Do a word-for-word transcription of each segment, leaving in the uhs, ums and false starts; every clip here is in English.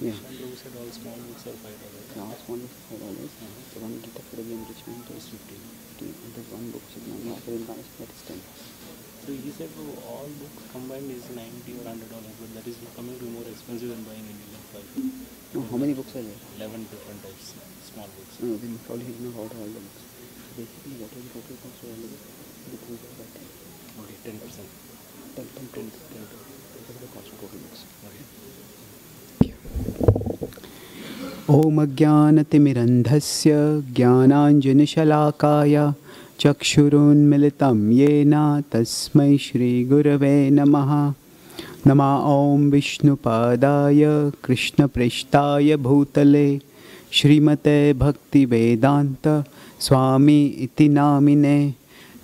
yeah. Prabhu said all small books are five dollars. Yeah, all small books are five dollars. Uh -huh. So one Gita for the enrichment is fifteen. And that one book should not offer in Paris, that is ten. So he said oh, all books combined is ninety or hundred dollars, but that is coming to more expensive than buying individual five. No, how many books are there? Eleven different types, small books. No, then probably he did not order all the books. Basically, what was the total cost of all the books? The books are about ten. Okay, ten percent. Ten, ten, ten, ten. What is the cost of total books? Okay. Om Ajnanatimirandhasya Jnananjanashalakaya Chakshurunmilitam Yena Tasmai Shri Gurave Namaha Nama Om Vishnupadaya Krishna Prishtaya Bhutale Shrimate Bhaktivedanta Swami Iti Namine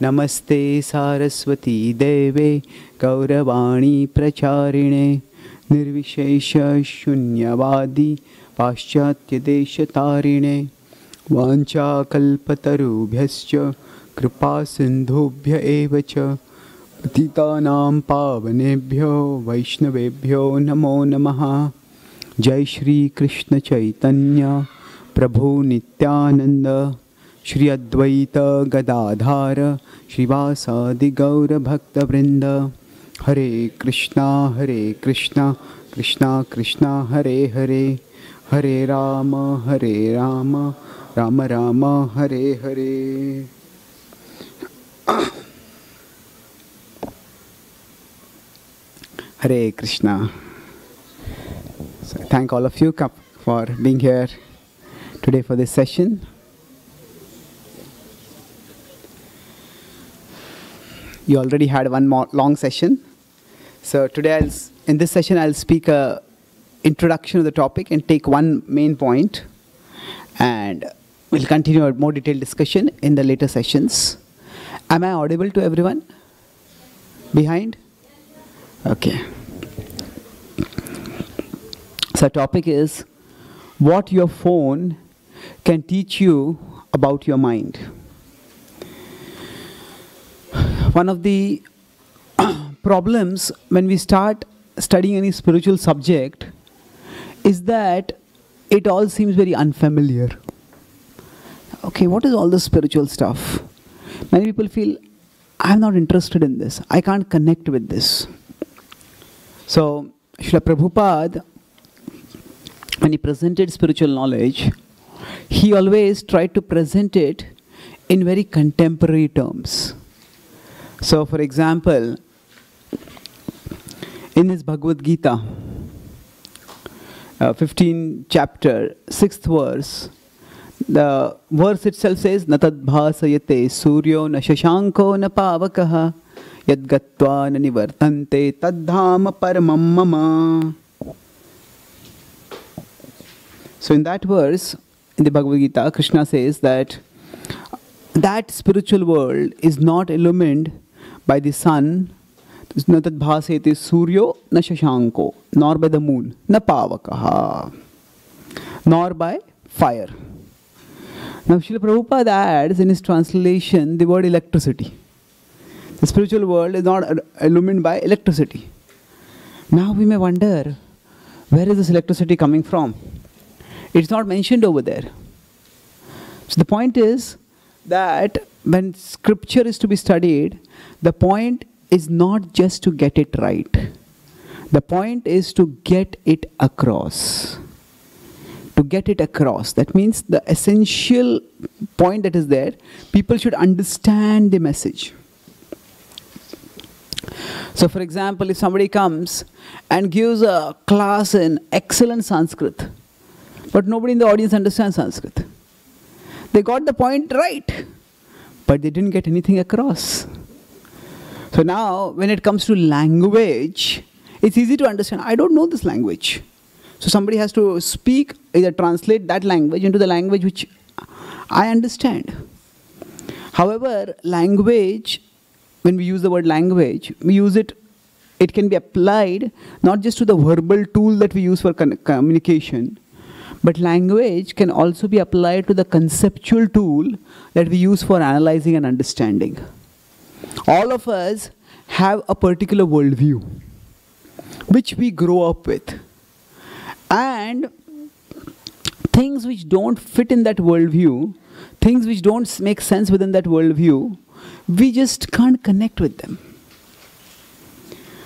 Namaste Saraswati Deve Gauravani Pracharine Nirvishesha Shunyavadi Paschatya Desha Tarine Vancha Kalpatarubhyascha Kripa Sindhubhya Evacha Patitanam Pavanebhyo Vaishnavebhyo Namo Namaha Jai Shri Krishna Chaitanya Prabhu Nityananda Shri Advaita Gadadhara Shrivasadi Gaura Bhakta Vrinda Hare Krishna Hare Krishna Krishna Krishna Hare Hare Hare Rama, Hare Rama, Rama Rama, Hare Hare. Hare Krishna. So I thank all of you for being here today for this session. You already had one more long session. So today, I'll, in this session, I'll speak a introduction of the topic and take one main point, and we'll continue our more detailed discussion in the later sessions. Am I audible to everyone? Behind? Okay. So our topic is what your phone can teach you about your mind. One of the problems when we start studying any spiritual subject is that it all seems very unfamiliar. Okay, what is all this spiritual stuff? Many people feel, I'm not interested in this. I can't connect with this. So, Srila Prabhupada, when he presented spiritual knowledge, he always tried to present it in very contemporary terms. So, for example, in his Bhagavad Gita, Uh, fifteenth chapter, sixth verse, the verse itself says, Natad bhasayate suryo na shashanko na pavakaha yad gatva na nivartante taddhama paramam mama. So in that verse, in the Bhagavad Gita, Krishna says that that spiritual world is not illumined by the sun, Natad bhasayate suryo na shashanko, nor by the moon, na pavakaha, nor by fire. Now, Srila Prabhupada adds in his translation the word electricity. The spiritual world is not illumined by electricity. Now, we may wonder, where is this electricity coming from? It's not mentioned over there. So, the point is that when scripture is to be studied, the point is not just to get it right. The point is to get it across. To get it across. That means the essential point that is there, people should understand the message. So for example, if somebody comes and gives a class in excellent Sanskrit, but nobody in the audience understands Sanskrit. They got the point right, but they didn't get anything across. So now, when it comes to language, it's easy to understand. I don't know this language. So somebody has to speak, either translate that language into the language which I understand. However, language, when we use the word language, we use it, it can be applied not just to the verbal tool that we use for con- communication, but language can also be applied to the conceptual tool that we use for analyzing and understanding. All of us have a particular worldview, which we grow up with. and things which don't fit in that worldview, things which don't make sense within that worldview, we just can't connect with them.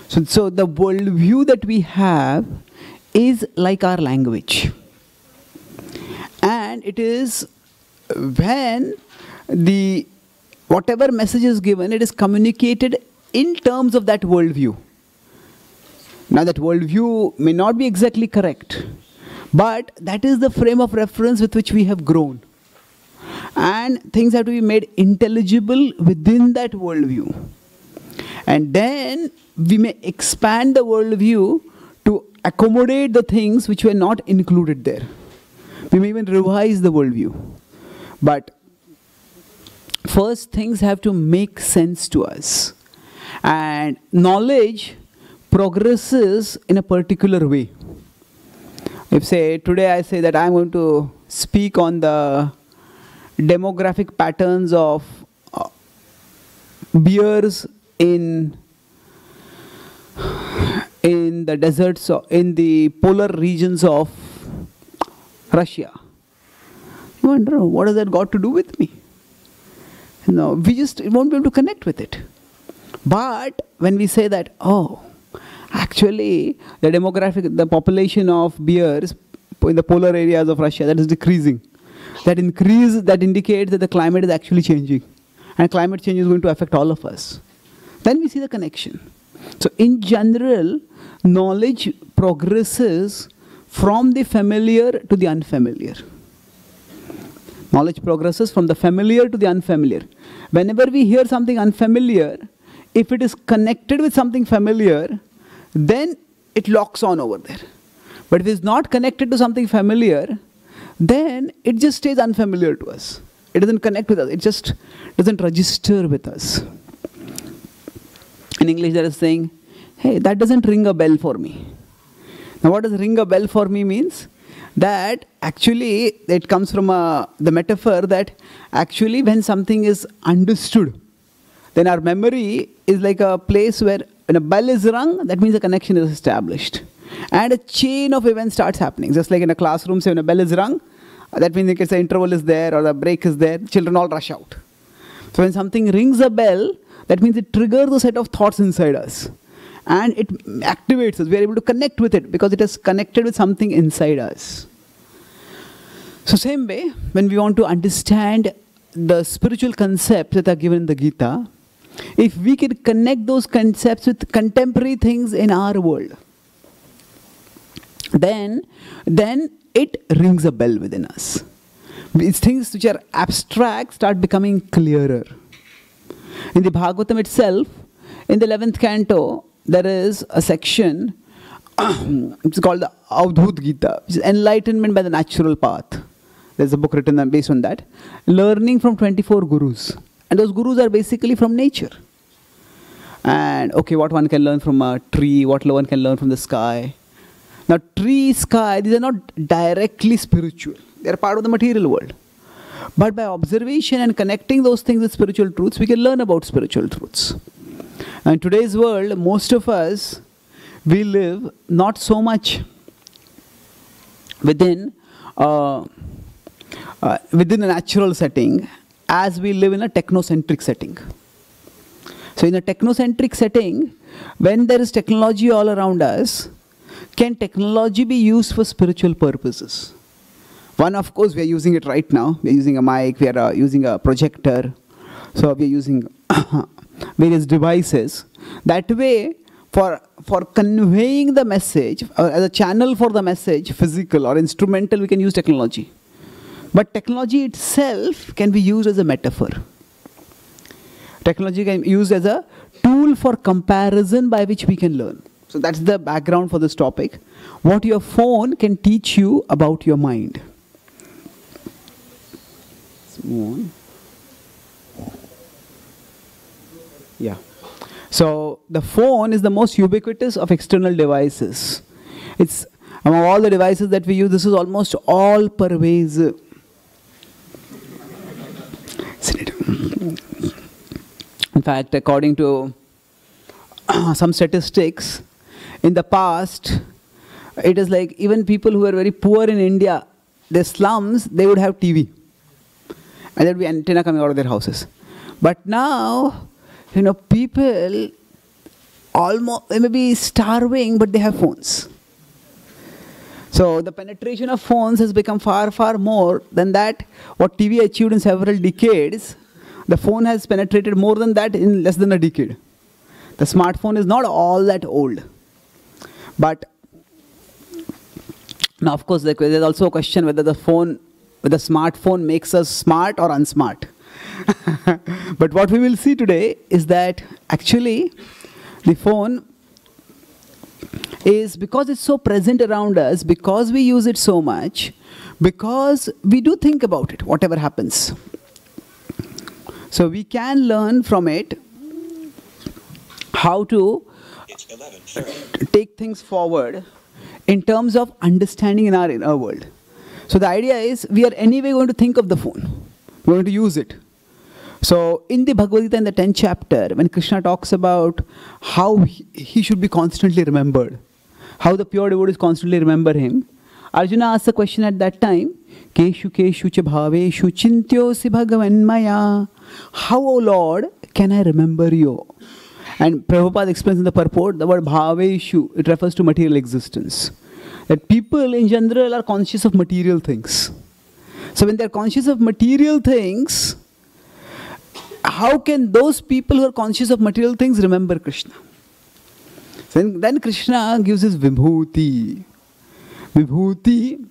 So, so the worldview that we have is like our language. And it is when the whatever message is given, it is communicated in terms of that worldview. Now that worldview may not be exactly correct, but that is the frame of reference with which we have grown. And things have to be made intelligible within that worldview. And then we may expand the worldview to accommodate the things which were not included there. We may even revise the worldview. But first, things have to make sense to us. And knowledge progresses in a particular way. If say, today I say that I'm going to speak on the demographic patterns of uh, bears in in the deserts, of, in the polar regions of Russia. You wonder, what has that got to do with me? No, we just won't be able to connect with it. But when we say that, oh, actually, the demographic, the population of bears in the polar areas of Russia, that is decreasing. That increase, that indicates that the climate is actually changing. And climate change is going to affect all of us. Then we see the connection. So in general, knowledge progresses from the familiar to the unfamiliar. Knowledge progresses from the familiar to the unfamiliar. Whenever we hear something unfamiliar, if it is connected with something familiar, then it locks on over there. But if it is not connected to something familiar, then it just stays unfamiliar to us. It doesn't connect with us. It just doesn't register with us. In English, there is saying, hey, that doesn't ring a bell for me. Now, what does ring a bell for me means? That actually, it comes from a, the metaphor that actually when something is understood, then our memory is like a place where when a bell is rung, that means a connection is established. And a chain of events starts happening. Just like in a classroom, say when a bell is rung, that means it's an interval is there or a break is there, children all rush out. So when something rings a bell, that means it triggers a set of thoughts inside us. And it activates us. We are able to connect with it because it is connected with something inside us. So same way, when we want to understand the spiritual concepts that are given in the Gita, if we can connect those concepts with contemporary things in our world, then, then it rings a bell within us. These things which are abstract start becoming clearer. In the Bhagavatam itself, in the eleventh canto, there is a section which is called the Avdhut Gita, which is enlightenment by the natural path. There's a book written based on that. Learning from twenty-four gurus. And those gurus are basically from nature. And okay, what one can learn from a tree, what one can learn from the sky. Now tree, sky, these are not directly spiritual. They are part of the material world. But by observation and connecting those things with spiritual truths, we can learn about spiritual truths. And in today's world, most of us, we live not so much within, uh, uh, within a natural setting as we live in a technocentric setting. So in a technocentric setting, when there is technology all around us, can technology be used for spiritual purposes? One, of course, we are using it right now. We are using a mic, we are uh, using a projector. So we are using various devices. That way, for, for conveying the message, or as a channel for the message, physical or instrumental, we can use technology. But technology itself can be used as a metaphor. Technology can be used as a tool for comparison by which we can learn. So that's the background for this topic. What your phone can teach you about your mind. Let's move on. Yeah. So the phone is the most ubiquitous of external devices. It's among all the devices that we use, this is almost all pervasive. In fact, according to some statistics, in the past, It is like even people who are very poor in India, the slums, they would have T V. And there would be antenna coming out of their houses. But now, you know, people almost, they may be starving, but they have phones. So the penetration of phones has become far, far more than that what T V achieved in several decades. The phone has penetrated more than that in less than a decade. The smartphone is not all that old. But now, of course, there is also a question whether the phone, whether the smartphone makes us smart or unsmart. But what we will see today is that actually the phone is, because it's so present around us, because we use it so much, because we do think about it, whatever happens. So we can learn from it how to take things forward in terms of understanding in our inner world. So the idea is, we are anyway going to think of the phone. We're going to use it. So in the Bhagavad Gita, in the tenth chapter, when Krishna talks about how he, he should be constantly remembered, how the pure devotees constantly remember him, Arjuna asked the question at that time, Keshu keshu cha bhaveshu chintyosi bhagavan maya. How, O Lord, can I remember you? And Prabhupada explains in the purport, the word bhaveshu, it refers to material existence. That people in general are conscious of material things. So when they're conscious of material things, how can those people who are conscious of material things remember Krishna? So then, then Krishna gives his vibhuti. Vibhuti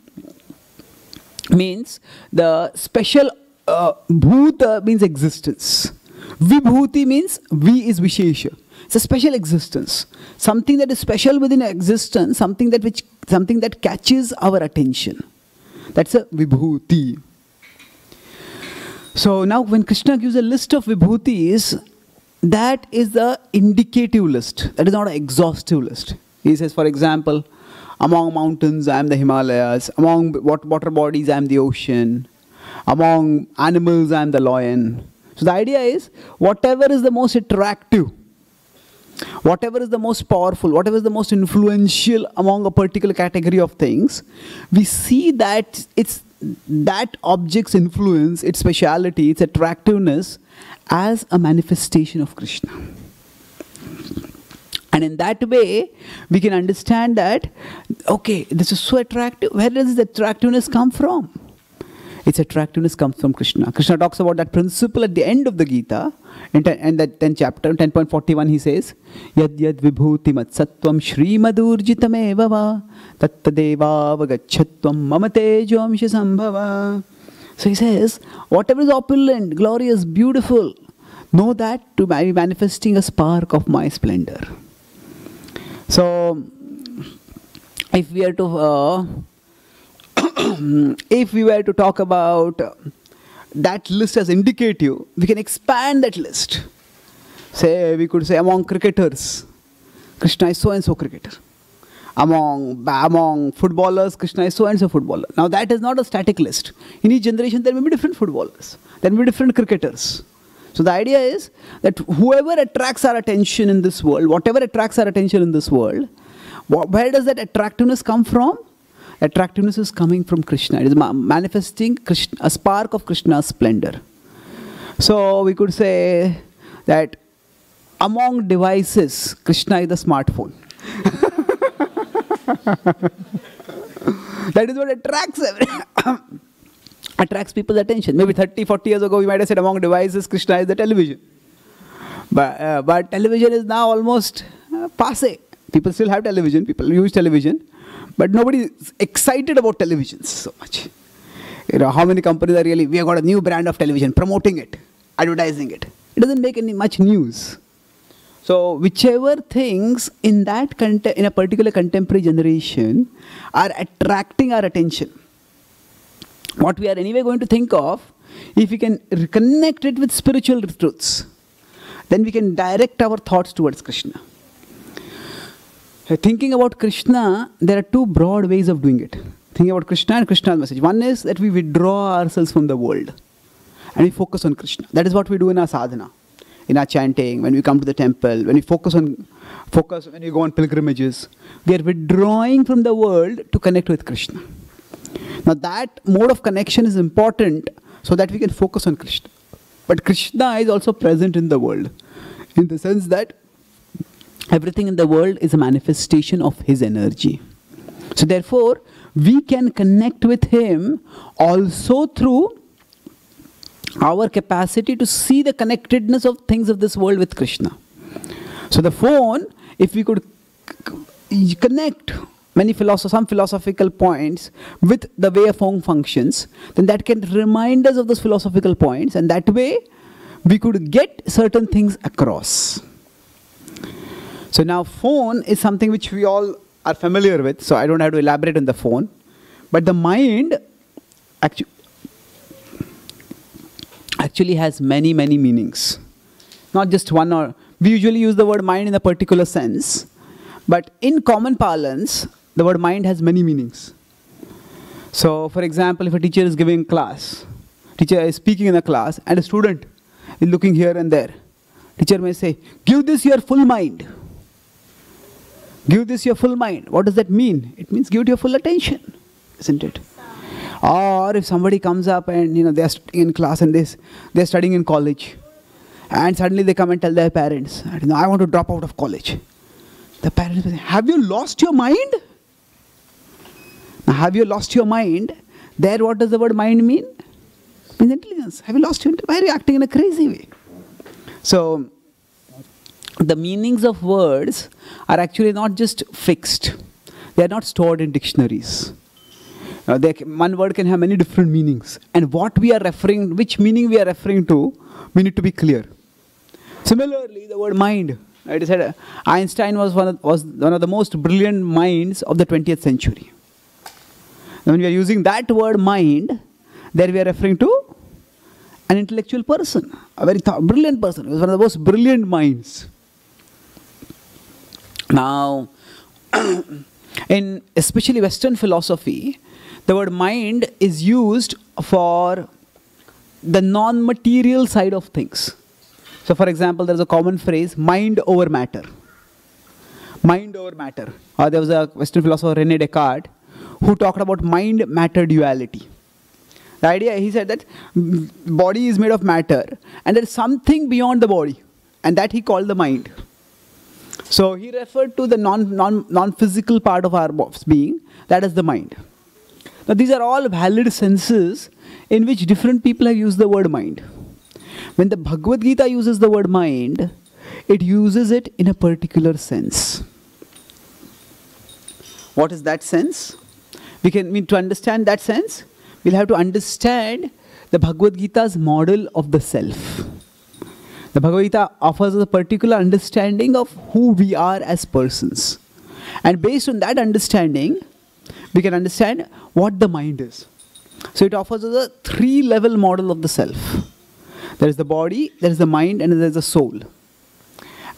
means the special, uh, bhuta means existence. Vibhuti means vi is vishesha. It's a special existence, something that is special within existence, something that which something that catches our attention. That's a vibhuti. So now, when Krishna gives a list of vibhutis, that is the indicative list. That is not an exhaustive list. He says, for example, among mountains I am the Himalayas, among water bodies I am the ocean, among animals I am the lion. So the idea is, whatever is the most attractive, whatever is the most powerful, whatever is the most influential among a particular category of things, we see that it's that object's influence, its speciality, its attractiveness as a manifestation of Krishna. And in that way, we can understand that, okay, this is so attractive. Where does this attractiveness come from? Its attractiveness comes from Krishna. Krishna talks about that principle at the end of the Gita, and in that tenth chapter, ten point forty-one, he says, Yad yad vibhuti mat sattvam shri madurjitam evava tattadeva vagachatvam mamatejom shasambhava. So he says, whatever is opulent, glorious, beautiful, know that to be manifesting a spark of my splendor. So, if we are to... Uh, if we were to talk about uh, that list as indicative, we can expand that list. Say, we could say among cricketers, Krishna is so-and-so cricketer. Among, among footballers, Krishna is so-and-so footballer. Now that is not a static list. In each generation there may be different footballers, there may be different cricketers. So the idea is that whoever attracts our attention in this world, whatever attracts our attention in this world, wh where does that attractiveness come from? Attractiveness is coming from Krishna. It is ma manifesting Krishna, a spark of Krishna's splendor. So we could say that among devices, Krishna is the smartphone. That is what attracts every attracts people's attention. Maybe thirty, forty years ago, we might have said among devices, Krishna is the television. But, uh, but television is now almost uh, passé. People still have television, people use television. But nobody is excited about televisions so much. You know, how many companies are really, we have got a new brand of television, promoting it, advertising it. It doesn't make any much news. So whichever things in that in a particular contemporary generation are attracting our attention, what we are anyway going to think of, if we can reconnect it with spiritual truths, then we can direct our thoughts towards Krishna. Thinking about Krishna, there are two broad ways of doing it. Thinking about Krishna and Krishna's message. One is that we withdraw ourselves from the world and we focus on Krishna. That is what we do in our sadhana. in our chanting, when we come to the temple, when we focus on, focus when we go on pilgrimages, we are withdrawing from the world to connect with Krishna. Now that mode of connection is important so that we can focus on Krishna. But Krishna is also present in the world, in the sense that everything in the world is a manifestation of His energy. So therefore, we can connect with Him also through our capacity to see the connectedness of things of this world with Krishna. So the phone, if we could connect many philosoph- some philosophical points with the way a phone functions, then that can remind us of those philosophical points, and that way we could get certain things across. So now phone is something which we all are familiar with, so I don't have to elaborate on the phone. But the mind actu- actually has many, many meanings. Not just one or... We usually use the word mind in a particular sense, but in common parlance, the word mind has many meanings. So, for example, if a teacher is giving class, teacher is speaking in a class, and a student is looking here and there, teacher may say, give this your full mind. Give this your full mind. What does that mean? It means give it your full attention, isn't it? Or if somebody comes up and, you know, they're in class and they, they're studying in college, and suddenly they come and tell their parents, I don't know, I want to drop out of college. The parents say, have you lost your mind? Now, have you lost your mind? There, what does the word mind mean? It means intelligence. Have you lost your intelligence? Why are you acting in a crazy way? So, the meanings of words are actually not just fixed. They are not stored in dictionaries. Now, they, one word can have many different meanings. And what we are referring, which meaning we are referring to, we need to be clear. Similarly, the word mind. It is said uh, Einstein was one, of, was one of the most brilliant minds of the twentieth century. Now, when we are using that word mind, there we are referring to an intellectual person, a very th- brilliant person. He was one of the most brilliant minds. Now, in especially Western philosophy, the word mind is used for the non-material side of things. So, for example, there's a common phrase, mind over matter. Mind over matter. Or there was a Western philosopher, René Descartes, who talked about mind-matter duality. The idea, he said that body is made of matter, and there's something beyond the body, and that he called the mind. So, he referred to the non, non, non-physical part of our being, that is the mind. Now, these are all valid senses in which different people have used the word mind. When the Bhagavad Gita uses the word mind, it uses it in a particular sense. What is that sense? We can mean to understand that sense, we'll have to understand the Bhagavad Gita's model of the self. The Bhagavad Gita offers us a particular understanding of who we are as persons. And based on that understanding, we can understand what the mind is. So it offers us a three-level model of the self. There is the body, there is the mind, and there is the soul.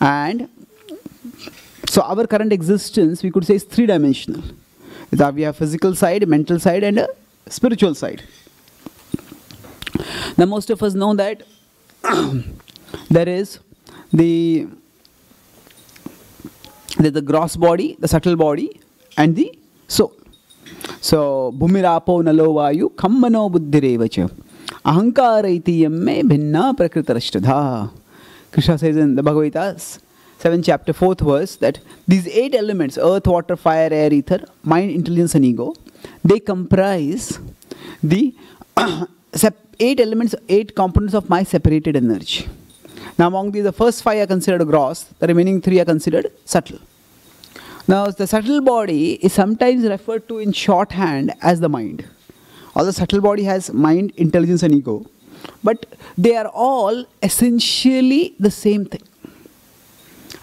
And so our current existence, we could say, is three-dimensional. We have physical side, mental side, and a spiritual side. Now most of us know that there is the, the, the gross body, the subtle body, and the soul. So, Bhumirapo Nalovayu Kammano Buddhirevacha. Ahankaraiti yamme bhinna prakritarashtadha. Krishna says in the Bhagavad Gita, seventh chapter, fourth verse, that these eight elements, earth, water, fire, air, ether, mind, intelligence and ego, they comprise the eight elements, eight components of my separated energy. Now among these, the first five are considered gross, the remaining three are considered subtle. Now the subtle body is sometimes referred to in shorthand as the mind. Although subtle body has mind, intelligence and ego, but they are all essentially the same thing.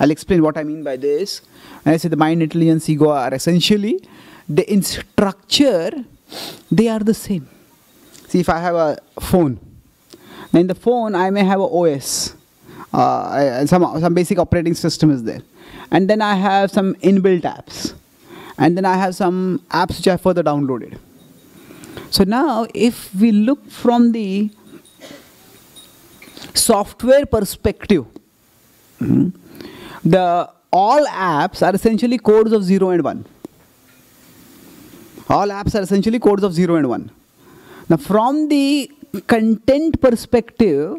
I'll explain what I mean by this. When I say the mind, intelligence, ego are essentially, they, in structure, they are the same. See, if I have a phone, now in the phone I may have an O S, uh, some, some basic operating system is there. And then I have some inbuilt apps. And then I have some apps which I further downloaded. So now, if we look from the software perspective, mm, the all apps are essentially codes of zero and one. All apps are essentially codes of zero and one. Now, from the content perspective,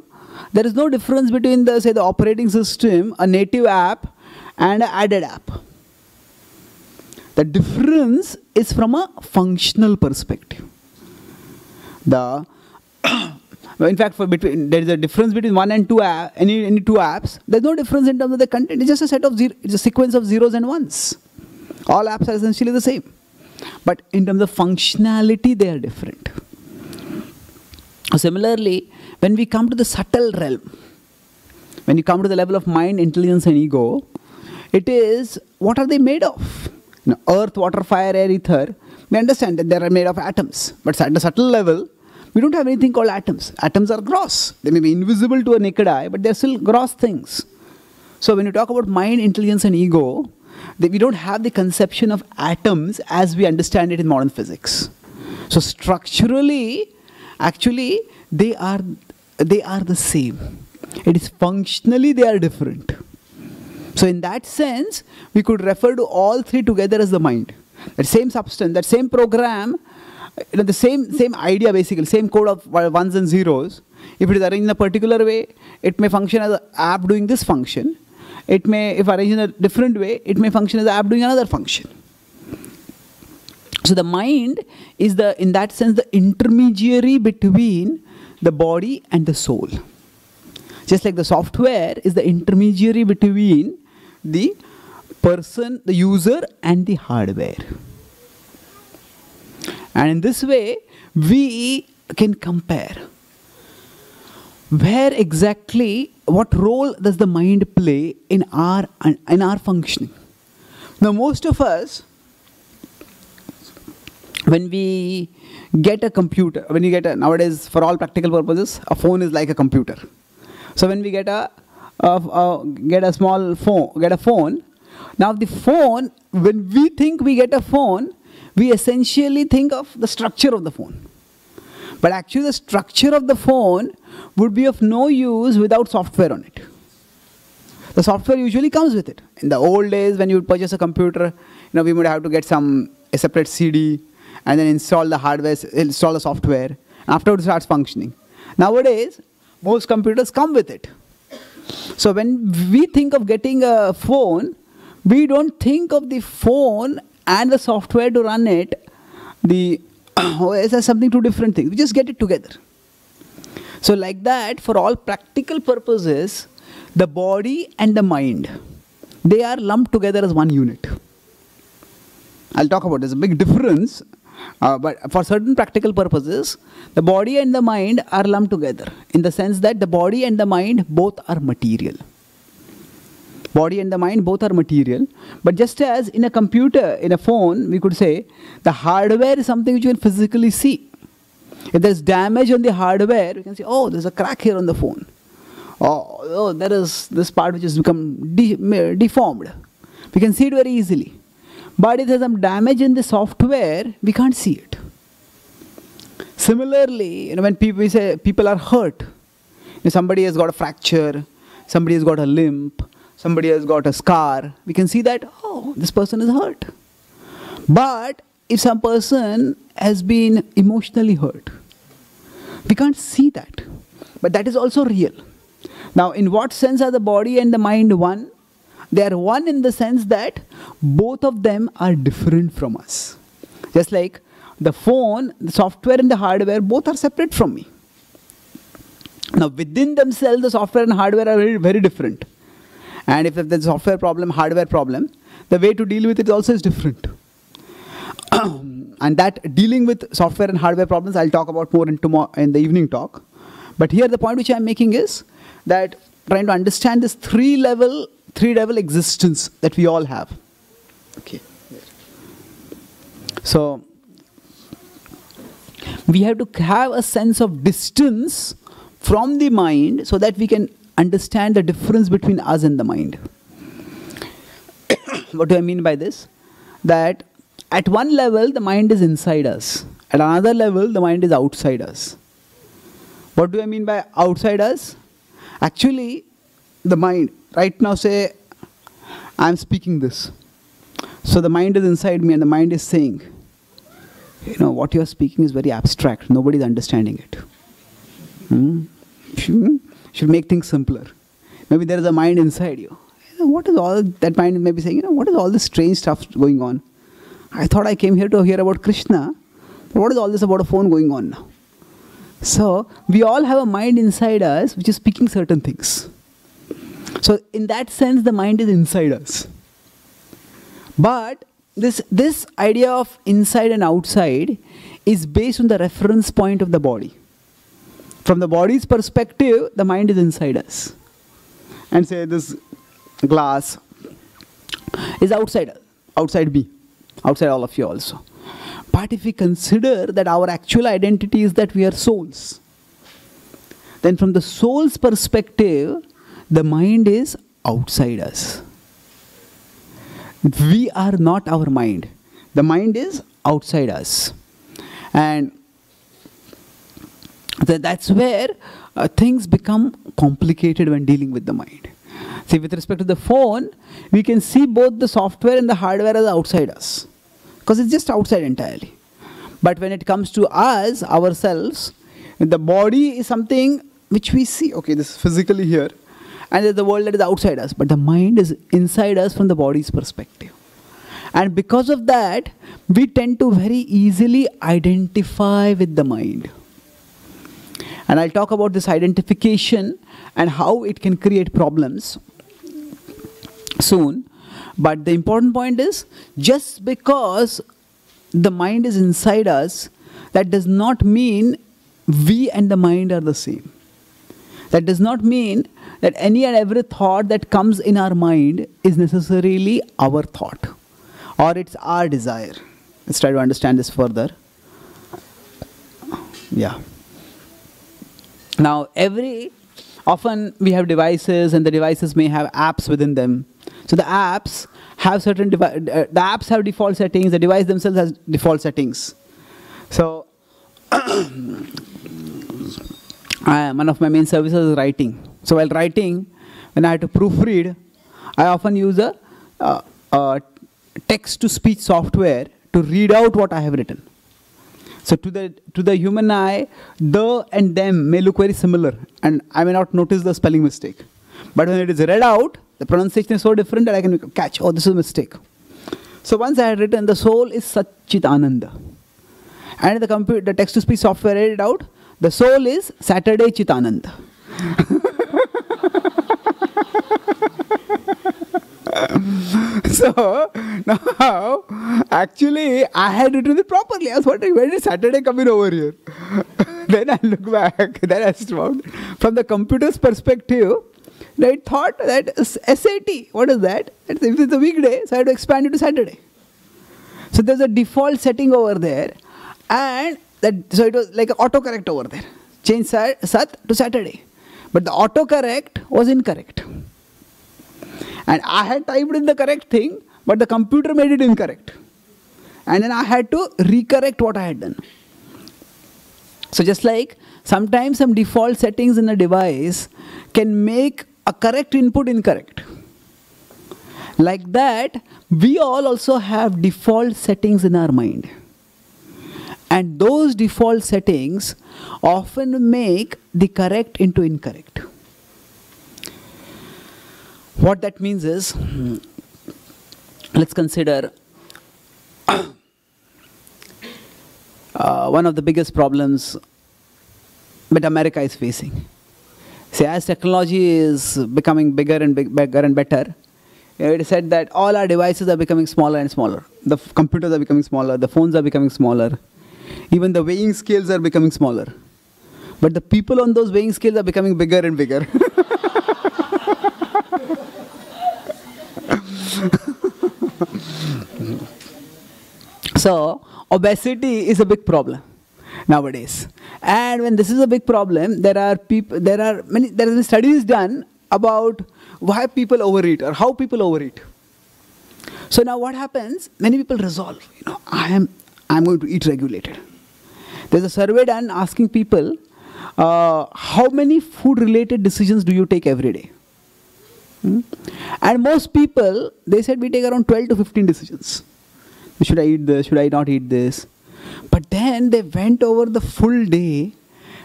there is no difference between the, say, the operating system, a native app, and an added app. The difference is from a functional perspective. The in fact, for between, there is a difference between one and two app, any any two apps. There is no difference in terms of the content. It's just a set of zero, it's a sequence of zeros and ones. All apps are essentially the same, but in terms of functionality, they are different. Similarly, when we come to the subtle realm, when you come to the level of mind, intelligence, and ego, it is what are they made of? You know, earth, water, fire, air, ether. We understand that they are made of atoms, but at the subtle level, we don't have anything called atoms. Atoms are gross. They may be invisible to a naked eye, but they are still gross things. So when you talk about mind, intelligence, and ego, they, we don't have the conception of atoms as we understand it in modern physics. So structurally, actually, they are, they are the same. It is functionally they are different. So in that sense, we could refer to all three together as the mind. That same substance, that same program, you know, the same, same idea basically, same code of ones and zeros. If it is arranged in a particular way, it may function as an app doing this function. It may, if arranged in a different way, it may function as an app doing another function. So the mind is the, in that sense, the intermediary between the body and the soul. Just like the software is the intermediary between the person, the user, and the hardware. And in this way, we can compare where exactly, what role does the mind play in our, in our functioning. Now, most of us, when we get a computer, when you get a, nowadays, for all practical purposes, a phone is like a computer. So when we get a, a, a get a small phone, get a phone. Now the phone, when we think we get a phone, we essentially think of the structure of the phone. But actually the structure of the phone would be of no use without software on it. The software usually comes with it. In the old days when you would purchase a computer, you know, we would have to get some a separate C D and then install the hardware, install the software. Afterwards it starts functioning. Nowadays, most computers come with it. So when we think of getting a phone, we don't think of the phone and the software to run it, the O S as something, two different things. We just get it together. So like that, for all practical purposes, the body and the mind, they are lumped together as one unit. I'll talk about this, a big difference. Uh, but for certain practical purposes, the body and the mind are lumped together in the sense that the body and the mind both are material. Body and the mind both are material. But just as in a computer, in a phone, we could say the hardware is something which you can physically see. If there's damage on the hardware, you can say, oh, there's a crack here on the phone. Oh, oh there is this part which has become de deformed. We can see it very easily. But if there's some damage in the software, we can't see it. Similarly, you know, when people say people are hurt, you know, somebody has got a fracture, somebody has got a limp, somebody has got a scar, we can see that, oh, this person is hurt. But if some person has been emotionally hurt, we can't see that. But that is also real. Now, in what sense are the body and the mind one? They are one in the sense that both of them are different from us. Just like the phone, the software and the hardware, both are separate from me. Now within themselves, the software and hardware are very, very different. And if there's a software problem, hardware problem, the way to deal with it also is different. And that dealing with software and hardware problems, I'll talk about more in, tomorrow, in the evening talk. But here the point which I'm making is that trying to understand this three level three level existence that we all have. Okay. So, we have to have a sense of distance from the mind so that we can understand the difference between us and the mind. What do I mean by this? That at one level, the mind is inside us. At another level, the mind is outside us. What do I mean by outside us? Actually, the mind, right now say, I'm speaking this. So the mind is inside me and the mind is saying, you know, what you're speaking is very abstract. Nobody's understanding it. Hmm? Should make things simpler. Maybe there is a mind inside you. What is all that mind may be saying, you know, what is all this strange stuff going on? I thought I came here to hear about Krishna. What is all this about a phone going on now? So, we all have a mind inside us which is speaking certain things. So, in that sense, the mind is inside us. But this, this idea of inside and outside is based on the reference point of the body. From the body's perspective, the mind is inside us. And say this glass is outside, outside me, outside all of you also. But if we consider that our actual identity is that we are souls, then from the soul's perspective, the mind is outside us. We are not our mind. The mind is outside us. And that's where uh, things become complicated when dealing with the mind. See, with respect to the phone, we can see both the software and the hardware as outside us, because it's just outside entirely. But when it comes to us, ourselves, the body is something which we see. Okay, this is physically here, and there's the world that is outside us. But the mind is inside us from the body's perspective. And because of that, we tend to very easily identify with the mind. And I'll talk about this identification and how it can create problems soon. But the important point is, just because the mind is inside us, that does not mean we and the mind are the same. That does not mean that any and every thought that comes in our mind is necessarily our thought, or it's our desire. Let's try to understand this further. Yeah. Now, every, often we have devices, and the devices may have apps within them. So the apps have certain, uh, the apps have default settings, the device themselves has default settings. So, I, one of my main services is writing. So while writing, when I have to proofread, I often use a, uh, a text-to-speech software to read out what I have written. So to the, to the human eye, the and them may look very similar, and I may not notice the spelling mistake. But when it is read out, the pronunciation is so different that I can catch, oh, this is a mistake. So once I had written, the soul is Satchit Ananda. And the, computer, the text-to-speech software read it out, the soul is Saturday Chitananda. So, now, actually, I had written it properly. I was wondering, where did Saturday come in over here? Then I look back, then I found, from the computer's perspective, I thought that S A T, what is that? It's, it's a weekday, so I had to expand it to Saturday. So there's a default setting over there, and that, so it was like an autocorrect over there. Change Sat to Saturday. But the autocorrect was incorrect. And I had typed in the correct thing, but the computer made it incorrect. And then I had to recorrect what I had done. So just like sometimes some default settings in a device can make a correct input incorrect. Like that, we all also have default settings in our mind. And those default settings often make the correct into incorrect. What that means is, hmm, let's consider uh, one of the biggest problems that America is facing. See, as technology is becoming bigger and big, bigger and better, it is said that all our devices are becoming smaller and smaller. The computers are becoming smaller, the phones are becoming smaller, even the weighing scales are becoming smaller. But the people on those weighing scales are becoming bigger and bigger. So, obesity is a big problem nowadays. And when this is a big problem, there are people, there are many, there have been studies done about why people overeat or how people overeat. So now what happens, many people resolve, you know, I am, I'm going to eat regulated. There's a survey done asking people uh, how many food related decisions do you take every day? Hmm? And most people, they said, we take around twelve to fifteen decisions. Should I eat this? Should I not eat this? But then they went over the full day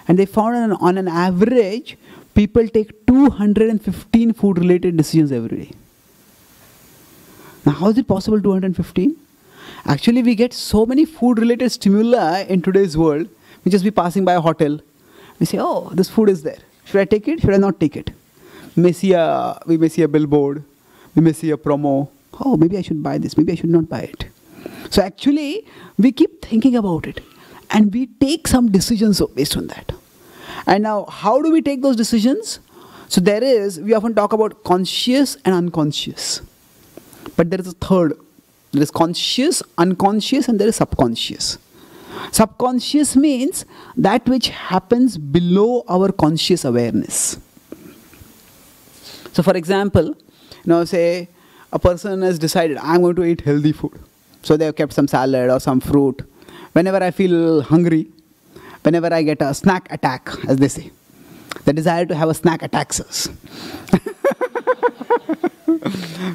and they found on, on an average, people take two hundred fifteen food related decisions every day. Now how is it possible two hundred fifteen? Actually we get so many food related stimuli in today's world. We just be passing by a hotel. We say, oh, this food is there. Should I take it? Should I not take it? We may see a, we may see a billboard. We may see a promo. Oh, maybe I should buy this. Maybe I should not buy it. So actually, we keep thinking about it. And we take some decisions based on that. And now, how do we take those decisions? So there is, we often talk about conscious and unconscious. But there is a third. There is conscious, unconscious, and there is subconscious. Subconscious means that which happens below our conscious awareness. So for example, now say a person has decided, I'm going to eat healthy food. So they have kept some salad or some fruit. Whenever I feel hungry, whenever I get a snack attack, as they say, the desire to have a snack attacks us.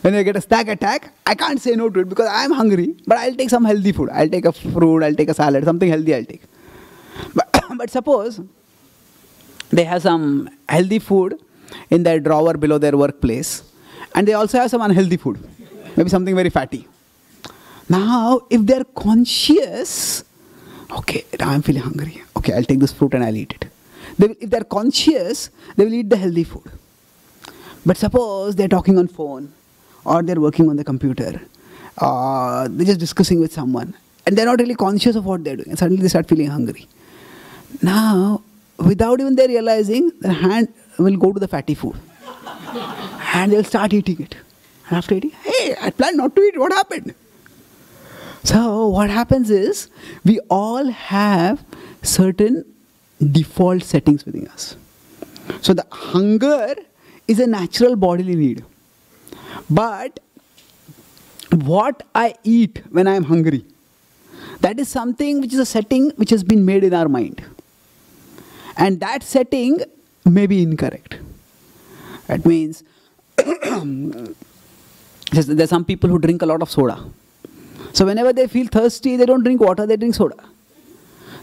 When I get a snack attack, I can't say no to it because I'm hungry, but I'll take some healthy food. I'll take a fruit, I'll take a salad, something healthy I'll take. But, but suppose they have some healthy food in their drawer below their workplace, and they also have some unhealthy food, maybe something very fatty. Now, if they're conscious, okay, I'm feeling hungry. Okay, I'll take this fruit and I'll eat it. They will, if they're conscious, they will eat the healthy food. But suppose they're talking on phone, or they're working on the computer, or they're just discussing with someone, and they're not really conscious of what they're doing, and suddenly they start feeling hungry. Now, without even they realizing, their hand will go to the fatty food. And they'll start eating it. And after eating, hey, I planned not to eat, what happened? So what happens is, we all have certain default settings within us. So the hunger is a natural bodily need. But what I eat when I am hungry, that is something which is a setting which has been made in our mind. And that setting may be incorrect. That means, there are some people who drink a lot of soda. So whenever they feel thirsty, they don't drink water, they drink soda.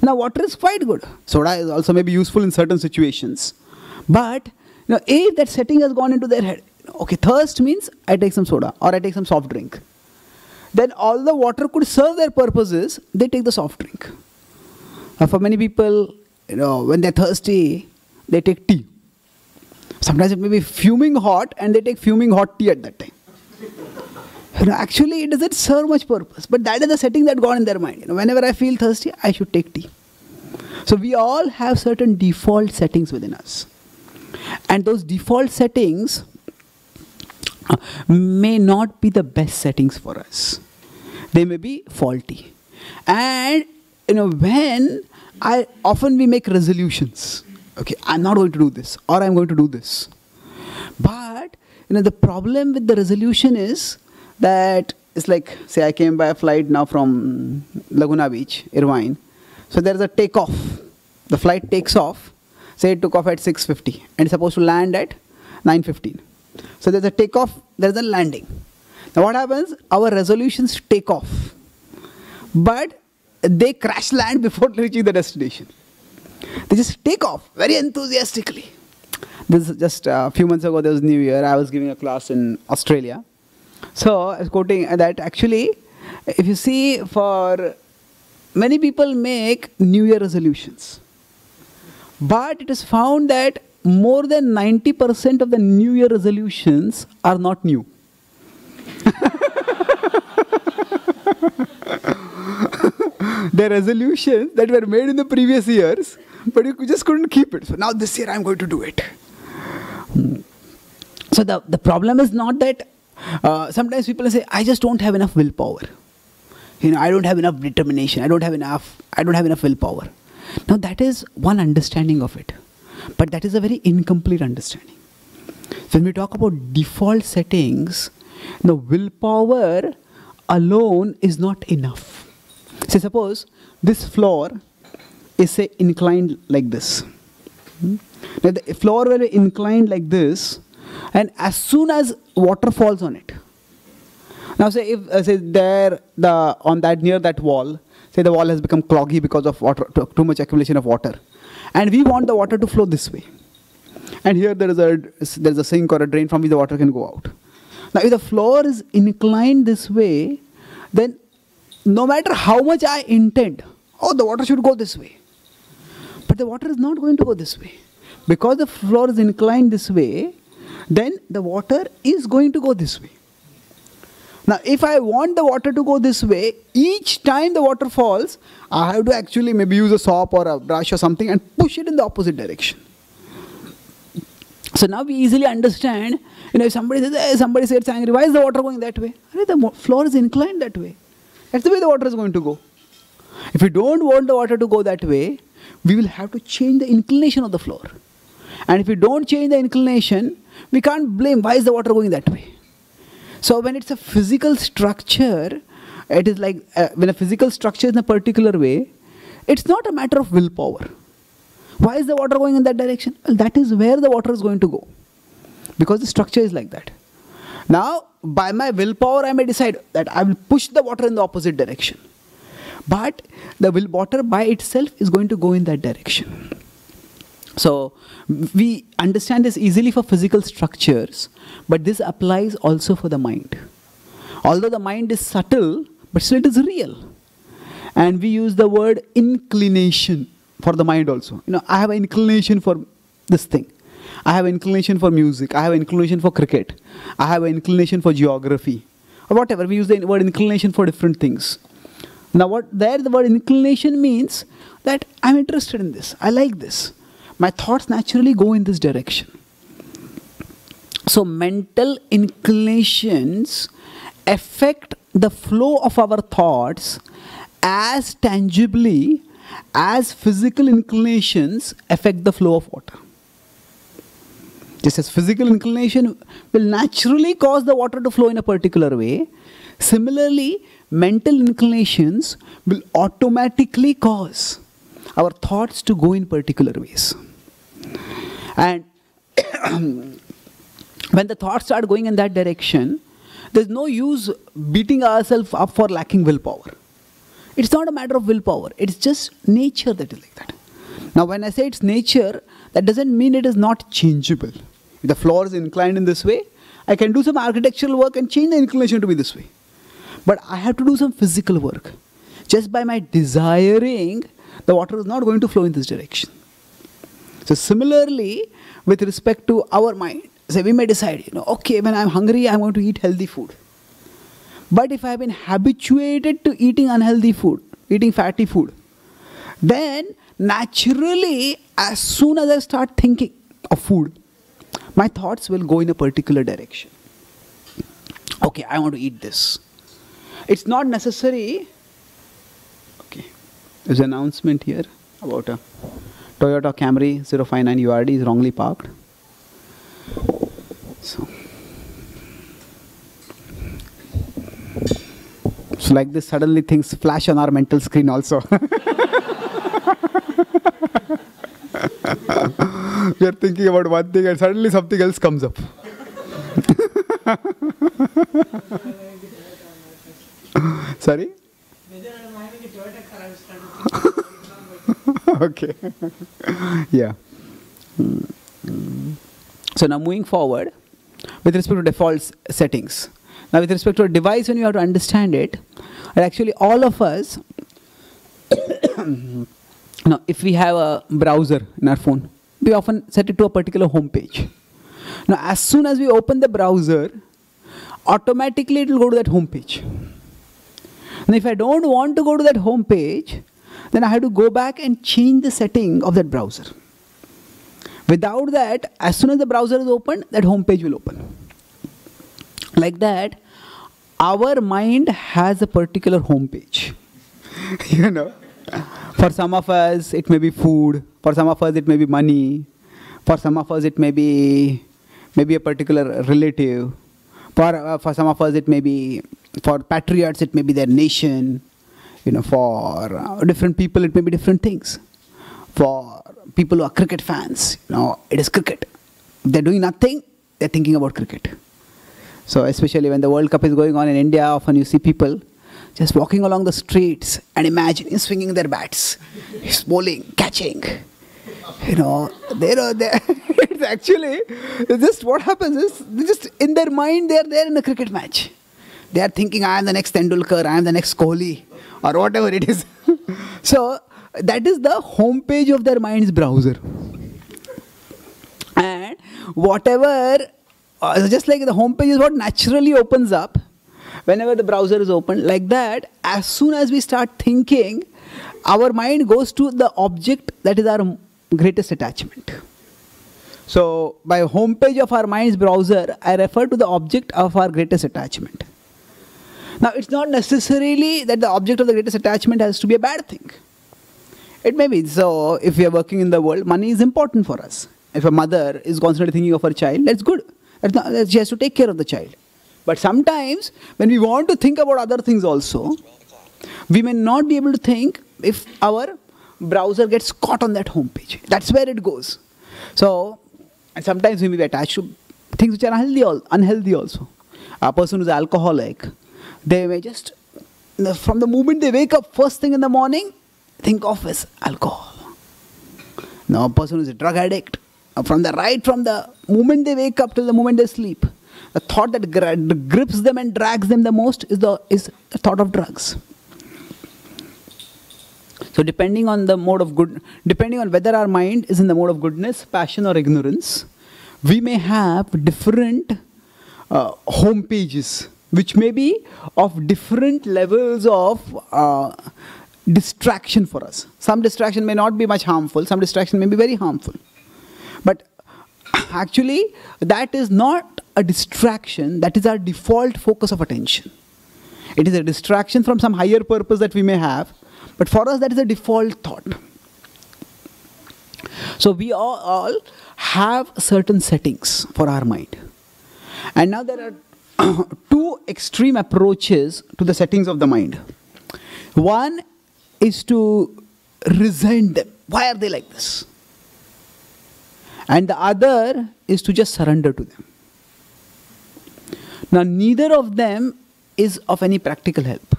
Now water is quite good. Soda is also maybe useful in certain situations. But you know, if that setting has gone into their head, okay, thirst means I take some soda or I take some soft drink. Then although water could serve their purposes, they take the soft drink. Now for many people, you know, when they're thirsty, they take tea. Sometimes it may be fuming hot and they take fuming hot tea at that time. You know, actually, it doesn't serve much purpose, but that is the setting that got in their mind. You know, whenever I feel thirsty, I should take tea. So we all have certain default settings within us. And those default settings may not be the best settings for us. They may be faulty. And, you know, when I often we make resolutions. Okay, I'm not going to do this, or I'm going to do this. But, you know, the problem with the resolution is that it's like, say I came by a flight now from Laguna Beach, Irvine. So there's a takeoff. The flight takes off. Say it took off at six fifty and it's supposed to land at nine fifteen. So there's a takeoff, there's a landing. Now what happens? Our resolutions take off. But they crash land before reaching the destination. They just take off very enthusiastically. This is just a few months ago, there was New Year. I was giving a class in Australia. So I was quoting that actually, if you see, for many people make New Year resolutions. But it is found that more than ninety percent of the New Year resolutions are not new. They're resolutions that were made in the previous years, but you just couldn't keep it. So now this year I'm going to do it. So the, the problem is not that Uh, sometimes people say, I just don't have enough willpower. You know, I don't have enough determination. I don't have enough, I don't have enough willpower. Now that is one understanding of it. But that is a very incomplete understanding. When we talk about default settings, the willpower alone is not enough. Say suppose this floor is say inclined like this. Hmm? Now the floor will be inclined like this, and as soon as water falls on it. Now say if uh, say there the on that near that wall, say the wall has become cloggy because of water, too much accumulation of water, and we want the water to flow this way. And here there is a there is a sink or a drain from which the water can go out. Now if the floor is inclined this way, then no matter how much I intend, oh, the water should go this way. But the water is not going to go this way. Because the floor is inclined this way, then the water is going to go this way. Now, if I want the water to go this way, each time the water falls, I have to actually maybe use a sop or a brush or something and push it in the opposite direction. So now we easily understand, you know, if somebody says, hey, somebody says, angry, why is the water going that way? The floor is inclined that way. That's the way the water is going to go. If we don't want the water to go that way, we will have to change the inclination of the floor. And if we don't change the inclination, we can't blame why is the water going that way. So when it's a physical structure, it is like uh, when a physical structure is in a particular way, it's not a matter of willpower. Why is the water going in that direction? Well, that is where the water is going to go. Because the structure is like that. Now, by my willpower, I may decide that I will push the water in the opposite direction. But the will water by itself is going to go in that direction. So we understand this easily for physical structures, but this applies also for the mind. Although the mind is subtle, but still it is real. And we use the word inclination for the mind also. You know, I have an inclination for this thing. I have an inclination for music. I have an inclination for cricket. I have an inclination for geography. Or whatever, we use the word inclination for different things. Now what there the word inclination means that I'm interested in this, I like this. My thoughts naturally go in this direction. So mental inclinations affect the flow of our thoughts as tangibly as physical inclinations affect the flow of water. Just as physical inclination will naturally cause the water to flow in a particular way, similarly, mental inclinations will automatically cause our thoughts to go in particular ways. And when the thoughts start going in that direction, there's no use beating ourselves up for lacking willpower. It's not a matter of willpower. It's just nature that is like that. Now when I say it's nature, that doesn't mean it is not changeable. If the floor is inclined in this way, I can do some architectural work and change the inclination to be this way. But I have to do some physical work. Just by my desiring, the water is not going to flow in this direction. So similarly, with respect to our mind, say we may decide, you know, okay, when I'm hungry, I'm going to eat healthy food. But if I've been habituated to eating unhealthy food, eating fatty food, then naturally, as soon as I start thinking of food, my thoughts will go in a particular direction. Okay, I want to eat this. It's not necessary. Okay, there's an announcement here about a Toyota Camry zero five nine U R D is wrongly parked. So, so like this, suddenly things flash on our mental screen also. We are thinking about one thing and suddenly something else comes up. Sorry? Okay. Yeah. So now moving forward, with respect to default settings. Now with respect to a device, when you have to understand it, and actually all of us, now if we have a browser in our phone, we often set it to a particular home page. Now as soon as we open the browser, automatically it will go to that home page. And if I don't want to go to that home page, then I have to go back and change the setting of that browser. Without that, as soon as the browser is opened, that home page will open. Like that, our mind has a particular home page. You know, for some of us, it may be food. For some of us, it may be money. For some of us, it may be maybe a particular relative. For, uh, for some of us, it may be, for patriots, it may be their nation. You know, for uh, different people, it may be different things. for people who are cricket fans. You know, it is cricket. If they're doing nothing, they're thinking about cricket. So especially when the World Cup is going on in India, often you see people just walking along the streets and imagining swinging their bats, bowling, catching. You know, they know they. It's actually just what happens is they just in their mind they are there in a cricket match. They are thinking, I am the next Tendulkar, I am the next Kohli, or whatever it is. So that is the homepage of their mind's browser. And whatever, uh, just like the homepage is what naturally opens up whenever the browser is open, like that, as soon as we start thinking, our mind goes to the object that is our greatest attachment. So by homepage of our mind's browser, I refer to the object of our greatest attachment. Now, it's not necessarily that the object of the greatest attachment has to be a bad thing. It may be. So if we are working in the world, money is important for us. If a mother is constantly thinking of her child, that's good. That's not, that she has to take care of the child. But sometimes, when we want to think about other things also, we may not be able to think if our browser gets caught on that homepage. That's where it goes. So, and sometimes we may be attached to things which are unhealthy, unhealthy also. A person who is alcoholic, they may just, from the moment they wake up, first thing in the morning, think of as alcohol. Now, a person who is a drug addict, from the right, from the moment they wake up till the moment they sleep, the thought that grips them and drags them the most is the, is the thought of drugs. So depending on the mode of good, depending on whether our mind is in the mode of goodness, passion or ignorance, we may have different uh, home pages, which may be of different levels of uh, distraction for us. Some distraction may not be much harmful, some distraction may be very harmful. But actually, that is not a distraction, that is our default focus of attention. It is a distraction from some higher purpose that we may have, but for us that is a default thought. So we all, all have certain settings for our mind. And now there are two extreme approaches to the settings of the mind. One is to resent them. Why are they like this? And the other is to just surrender to them. Now, neither of them is of any practical help.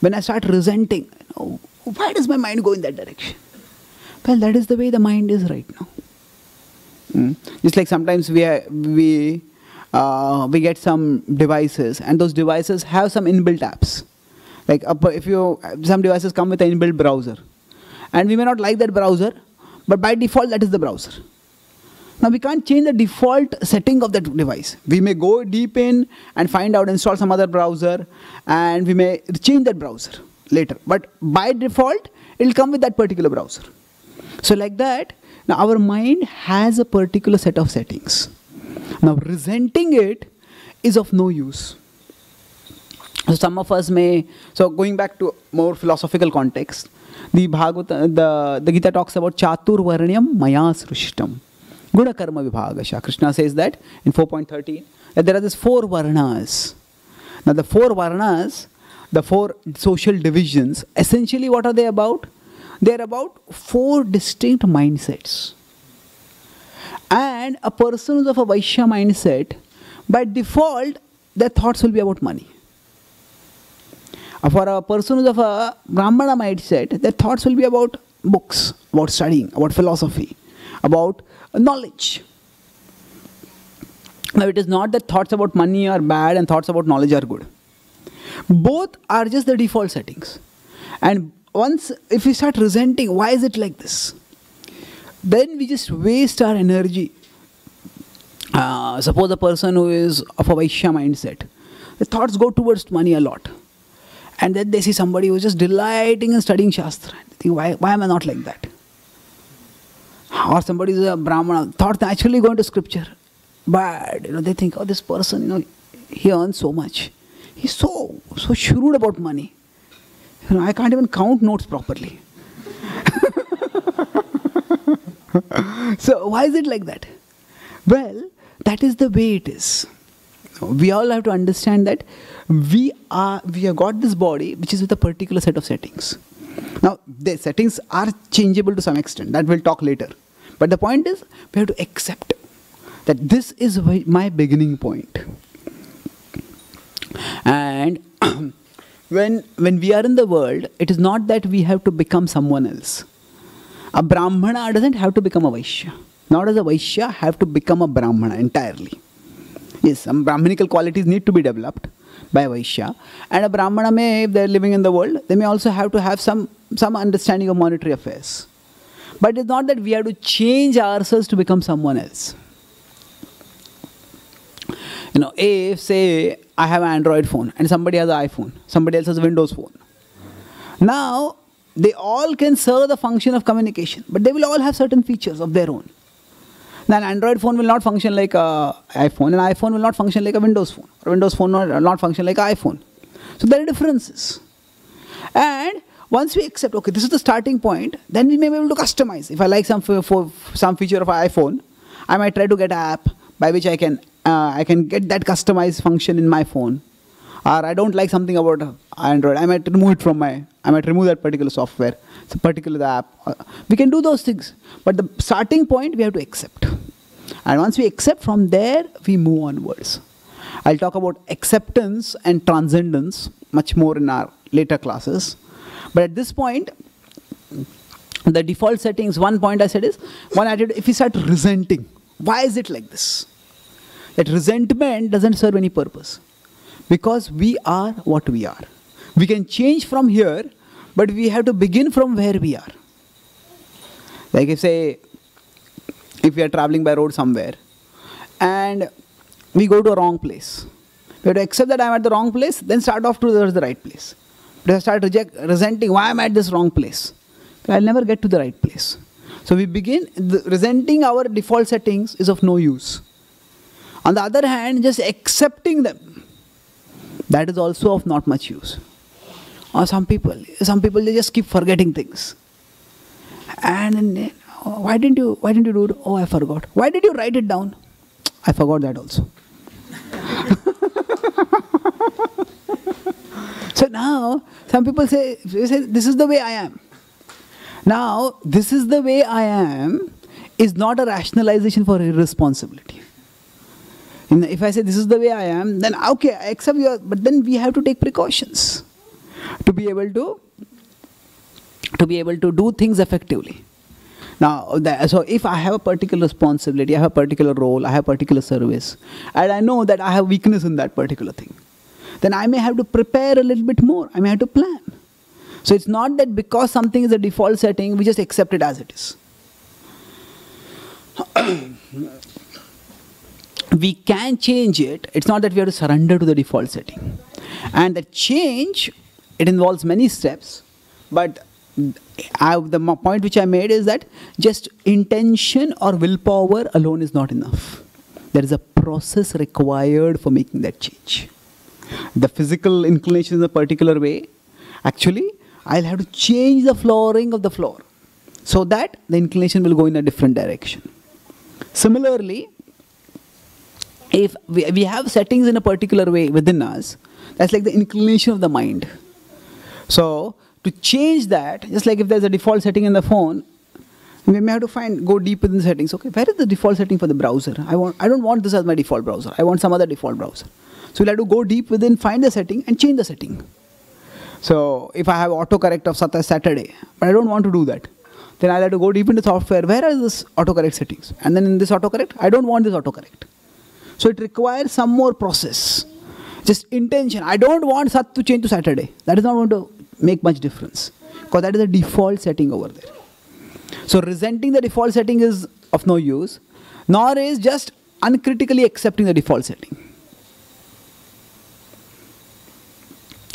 When I start resenting, oh, why does my mind go in that direction? Well, that is the way the mind is right now. Mm. Just like sometimes we, are, we, uh, we get some devices, and those devices have some inbuilt apps. Like if you, some devices come with an inbuilt browser. And we may not like that browser, but by default, that is the browser. Now, we can't change the default setting of that device. We may go deep in and find out, install some other browser, and we may change that browser later. But by default, it will come with that particular browser. So like that, now our mind has a particular set of settings. Now, resenting it is of no use. So some of us may, so going back to more philosophical context, the Bhagavatam, the, the Gita talks about Chatur Varanyam Maya Srushtam. Guna Karma Vibhagasha. Krishna says that in four point thirteen, that there are these four varnas. Now the four varnas, the four social divisions, essentially what are they about? They are about four distinct mindsets. And a person who's of a Vaishya mindset, by default, their thoughts will be about money. For a person who's of a Brahmana mindset, their thoughts will be about books, about studying, about philosophy, about knowledge. Now, it is not that thoughts about money are bad and thoughts about knowledge are good. Both are just the default settings. And once, if we start resenting, why is it like this? Then we just waste our energy. Uh, suppose a person who is of a Vaishya mindset, the thoughts go towards money a lot. And then they see somebody who is just delighting in studying Shastra. They think, why, why am I not like that? Or somebody is a Brahmana, thought naturally going to scripture. But you know, they think, oh, this person, you know, he earns so much. He's so, so shrewd about money. You know, I can't even count notes properly. So why is it like that? Well, that is the way it is. We all have to understand that we are, we have got this body which is with a particular set of settings. Now, the settings are changeable to some extent. That we'll talk later. But the point is, we have to accept that this is my beginning point. And when, when we are in the world, it is not that we have to become someone else. A Brahmana doesn't have to become a Vaishya. Nor does a Vaishya have to become a Brahmana entirely. Yes, some Brahminical qualities need to be developed by a Vaishya. And a Brahmana may, if they are living in the world, they may also have to have some, some understanding of monetary affairs. But it's not that we have to change ourselves to become someone else. You know, if, say, I have an Android phone and somebody has an iPhone, somebody else has a Windows phone. Now, they all can serve the function of communication, but they will all have certain features of their own. Now, an Android phone will not function like an iPhone, and an iPhone will not function like a Windows phone. Or a Windows phone will not, not function like an iPhone. So, there are differences. And once we accept, okay, this is the starting point, then we may be able to customize. If I like some, for some feature of an iPhone, I might try to get an app by which I can uh, I can get that customized function in my phone. Or I don't like something about Android, I might remove it from my, I might remove that particular software, so particular app. We can do those things. But the starting point, we have to accept. And once we accept, from there, we move onwards. I'll talk about acceptance and transcendence much more in our later classes. But at this point, the default settings, one point I said is, one attitude, if you start resenting, why is it like this? That resentment doesn't serve any purpose. Because we are what we are. We can change from here, but we have to begin from where we are. Like if say, if we are traveling by road somewhere, and we go to a wrong place. We have to accept that I am at the wrong place, then start off towards the right place. But if I start reject, resenting, why am I at this wrong place? I will never get to the right place. So we begin, the, resenting our default settings is of no use. On the other hand, just accepting them, that is also of not much use. Or some people, some people they just keep forgetting things. And then, oh, why didn't you, why didn't you do it? Oh, I forgot. Why did you write it down? I forgot that also. So now, some people say, say, this is the way I am. Now, this is the way I am is not a rationalization for irresponsibility. If I say this is the way I am, then okay, I accept you, but then we have to take precautions to be able to to be able to do things effectively. Now, so if I have a particular responsibility, I have a particular role, I have a particular service, and I know that I have weakness in that particular thing, then I may have to prepare a little bit more. I may have to plan. So it's not that because something is a default setting, we just accept it as it is. We can change it. It's not that we have to surrender to the default setting. And the change, it involves many steps. But I, the point which I made is that just intention or willpower alone is not enough. There is a process required for making that change. The physical inclination is a particular way. Actually, I'll have to change the flooring of the floor so that the inclination will go in a different direction. Similarly, if we, we have settings in a particular way within us, that's like the inclination of the mind. So, to change that, just like if there's a default setting in the phone, we may have to find, go deep within the settings. Okay, where is the default setting for the browser? I want, I don't want this as my default browser. I want some other default browser. So, we'll have to go deep within, find the setting and change the setting. So, if I have autocorrect of Saturday, but I don't want to do that, then I'll have to go deep into software. Where are this autocorrect settings? And then in this autocorrect, I don't want this autocorrect. So, it requires some more process. Just intention. I don't want Sat to change to Saturday. That is not going to make much difference. Because that is the default setting over there. So, resenting the default setting is of no use. Nor is just uncritically accepting the default setting.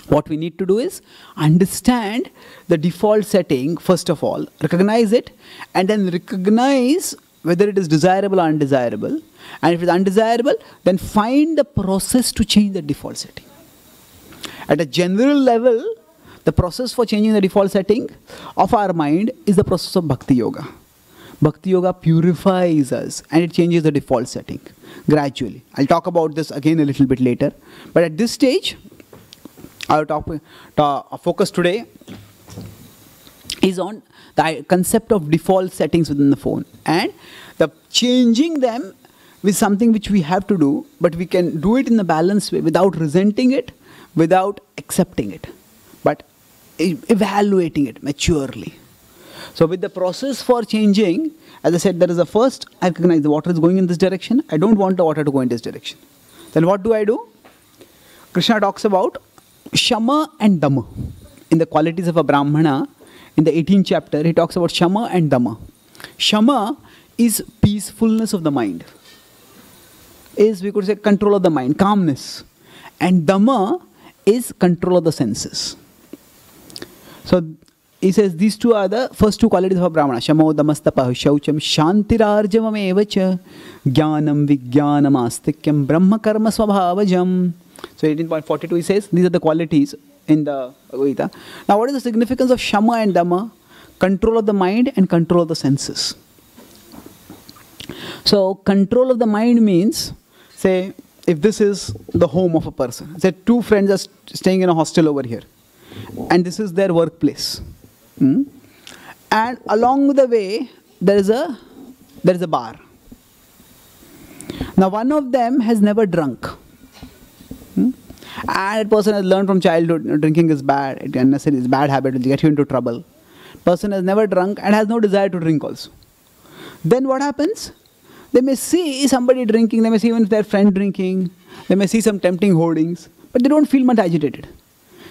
What we need to do is understand the default setting, first of all, recognize it, and then recognize whether it is desirable or undesirable. And if it is undesirable, then find the process to change the default setting. At a general level, the process for changing the default setting of our mind is the process of Bhakti Yoga. Bhakti Yoga purifies us and it changes the default setting gradually. I'll talk about this again a little bit later. But at this stage, our topic, our focus today is on the concept of default settings within the phone, and the changing them with something which we have to do, but we can do it in a balanced way without resenting it, without accepting it, but evaluating it maturely. So with the process for changing, as I said, there is a first, I recognize the water is going in this direction. I don't want the water to go in this direction. Then what do I do? Krishna talks about Shama and Dama. In the qualities of a Brahmana, in the eighteenth chapter, he talks about Shama and Dama. Shama is peacefulness of the mind. Is, we could say, control of the mind, calmness. And Dama is control of the senses. So he says these two are the first two qualities of a Brahmana. Shamo damastapahu shaucham shantirarjavam evacha jnanam vijnanam astikyam brahma karma svabhavajam. So eighteen point forty-two he says these are the qualities in the Gita. Now what is the significance of Shama and Dama? Control of the mind and control of the senses. So control of the mind means, say if this is the home of a person. Say two friends are st staying in a hostel over here and this is their workplace. Mm. And along the way, there is a there is a bar. Now one of them has never drunk. Mm. And that person has learned from childhood, drinking is bad, it is a bad habit, it will get you into trouble. Person has never drunk and has no desire to drink also. Then what happens? They may see somebody drinking, they may see even their friend drinking, they may see some tempting hoardings, but they don't feel much agitated.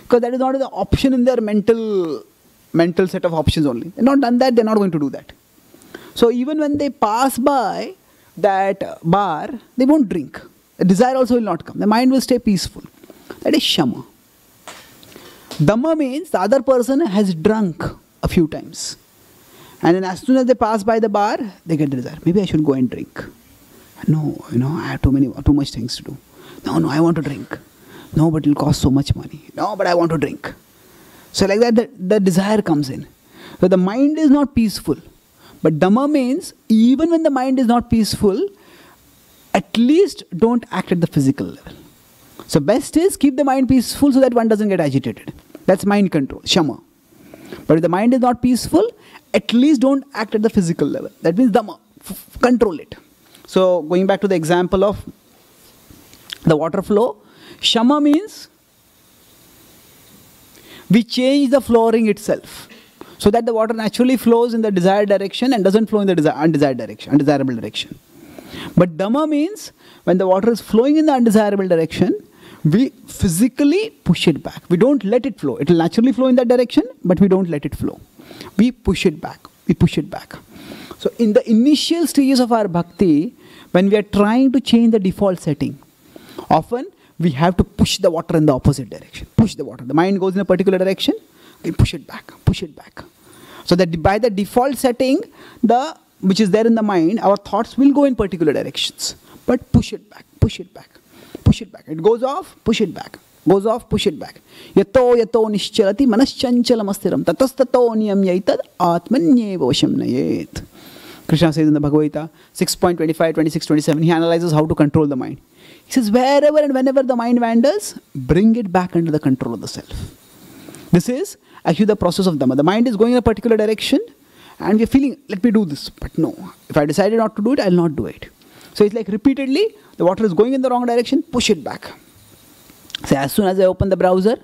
Because that is not the option in their mental... mental set of options only. They've not done that, they're not going to do that. So even when they pass by that bar, they won't drink. The desire also will not come. The mind will stay peaceful. That is Shama. Dhamma means the other person has drunk a few times. And then as soon as they pass by the bar, they get the desire. Maybe I should go and drink. No, you know, I have too many, too much things to do. No, no, I want to drink. No, but it will cost so much money. No, but I want to drink. So like that, the, the desire comes in. So the mind is not peaceful. But Dhamma means, even when the mind is not peaceful, at least don't act at the physical level. So best is keep the mind peaceful so that one doesn't get agitated. That's mind control, Shama. But if the mind is not peaceful, at least don't act at the physical level. That means Dhamma, f- control it. So going back to the example of the water flow, Shama means we change the flooring itself so that the water naturally flows in the desired direction and doesn't flow in the undesired direction, undesirable direction. But Dhamma means when the water is flowing in the undesirable direction, we physically push it back. We don't let it flow. It will naturally flow in that direction, but we don't let it flow. We push it back. We push it back. So in the initial stages of our bhakti, when we are trying to change the default setting, often we have to push the water in the opposite direction. Push the water. The mind goes in a particular direction, we push it back, push it back. So that by the default setting, the which is there in the mind, our thoughts will go in particular directions. But push it back, push it back, push it back. It goes off, push it back. Goes off, push it back. Yato yato nishchalati manaschanchalamastiram tatastato niyam yaitad atmanyevasham nayet. Krishna says in the Bhagavad Gita, six point twenty-five, twenty-six, twenty-seven, he analyzes how to control the mind. He says, wherever and whenever the mind wanders, bring it back under the control of the self. This is actually the process of Dhamma. The mind is going in a particular direction and we are feeling, let me do this. But no, if I decided not to do it, I will not do it. So it's like repeatedly, the water is going in the wrong direction, push it back. So as soon as I open the browser,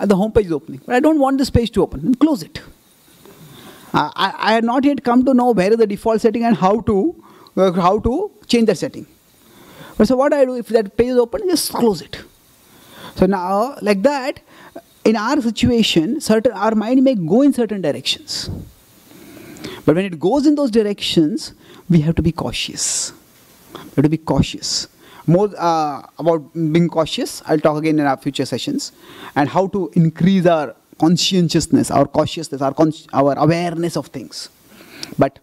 the home page is opening. But I don't want this page to open, then close it. Uh, I, I have not yet come to know where is the default setting and how to, uh, how to change that setting. But so what I do, if that page is open, just close it. So now, like that, in our situation, certain our mind may go in certain directions. But when it goes in those directions, we have to be cautious. We have to be cautious. More uh, about being cautious, I'll talk again in our future sessions. And how to increase our conscientiousness, our cautiousness, our, con our awareness of things. But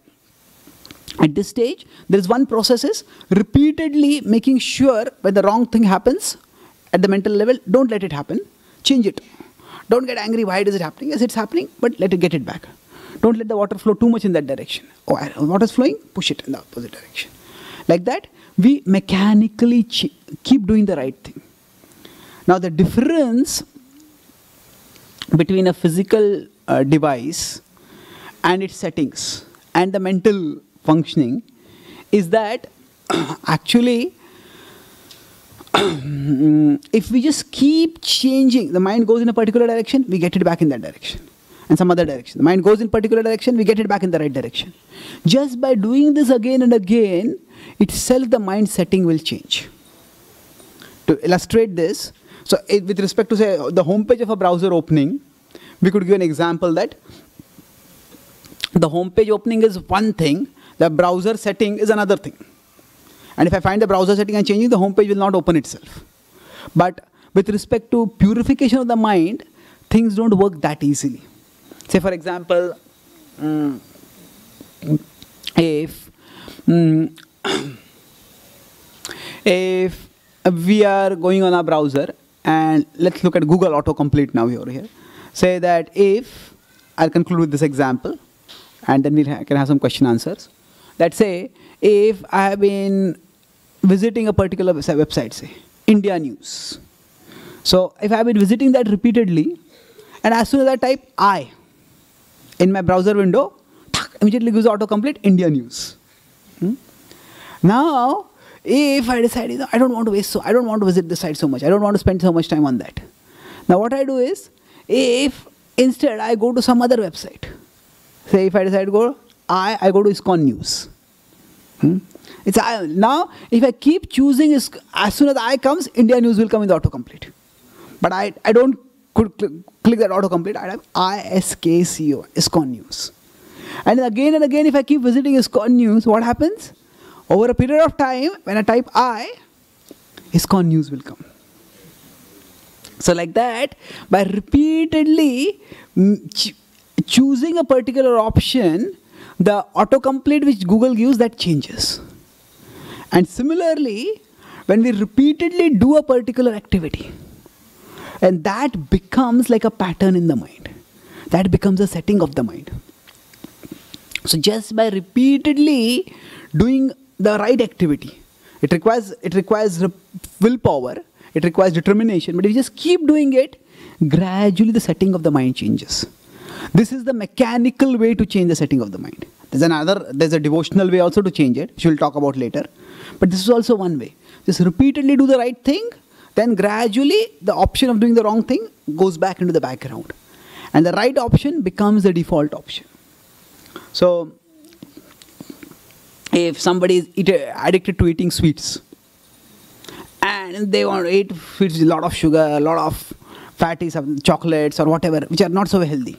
at this stage, there is one process is repeatedly making sure when the wrong thing happens at the mental level, don't let it happen, change it. Don't get angry, why is it happening? Yes, it's happening, but let it get it back. Don't let the water flow too much in that direction. Oh, water is flowing, push it in the opposite direction. Like that, we mechanically keep doing the right thing. Now the difference between a physical uh, device and its settings and the mental functioning is that actually if we just keep changing, the mind goes in a particular direction, we get it back in that direction. And some other direction. The mind goes in a particular direction, we get it back in the right direction. Just by doing this again and again, itself the mind setting will change. To illustrate this, so it, with respect to say the homepage of a browser opening, we could give an example that the homepage opening is one thing, the browser setting is another thing. And if I find the browser setting and change it, the homepage will not open itself. But with respect to purification of the mind, things don't work that easily. Say for example, um, if, um, if we are going on our browser and let's look at Google autocomplete now over here. Say that if, I'll conclude with this example and then we can have some question answers. Let's say if I have been visiting a particular website, say India News. So if I have been visiting that repeatedly and as soon as I type I, in my browser window, immediately gives autocomplete India News. Hmm? Now, if I decide, you know, I don't want to waste, so I don't want to visit this site so much. I don't want to spend so much time on that. Now, what I do is, if instead I go to some other website, say if I decide to go, I I go to ISKCON News. Hmm? It's I, now if I keep choosing, as soon as I comes, India News will come in the autocomplete. But I I don't. Could click, click that autocomplete, I'd have I S K C O, ISKCON News. And again and again, if I keep visiting ISKCON News, what happens? Over a period of time, when I type I, ISKCON News will come. So like that, by repeatedly ch choosing a particular option, the autocomplete which Google gives, that changes. And similarly, when we repeatedly do a particular activity, and that becomes like a pattern in the mind. That becomes a setting of the mind. So just by repeatedly doing the right activity, it requires, it requires willpower, it requires determination, but if you just keep doing it, gradually the setting of the mind changes. This is the mechanical way to change the setting of the mind. There's another, there's a devotional way also to change it, which we'll talk about later. But this is also one way. Just repeatedly do the right thing, then gradually the option of doing the wrong thing goes back into the background. And the right option becomes the default option. So, if somebody is eat, addicted to eating sweets, and they want to eat sweets with a lot of sugar, a lot of fatty chocolates or whatever, which are not so healthy.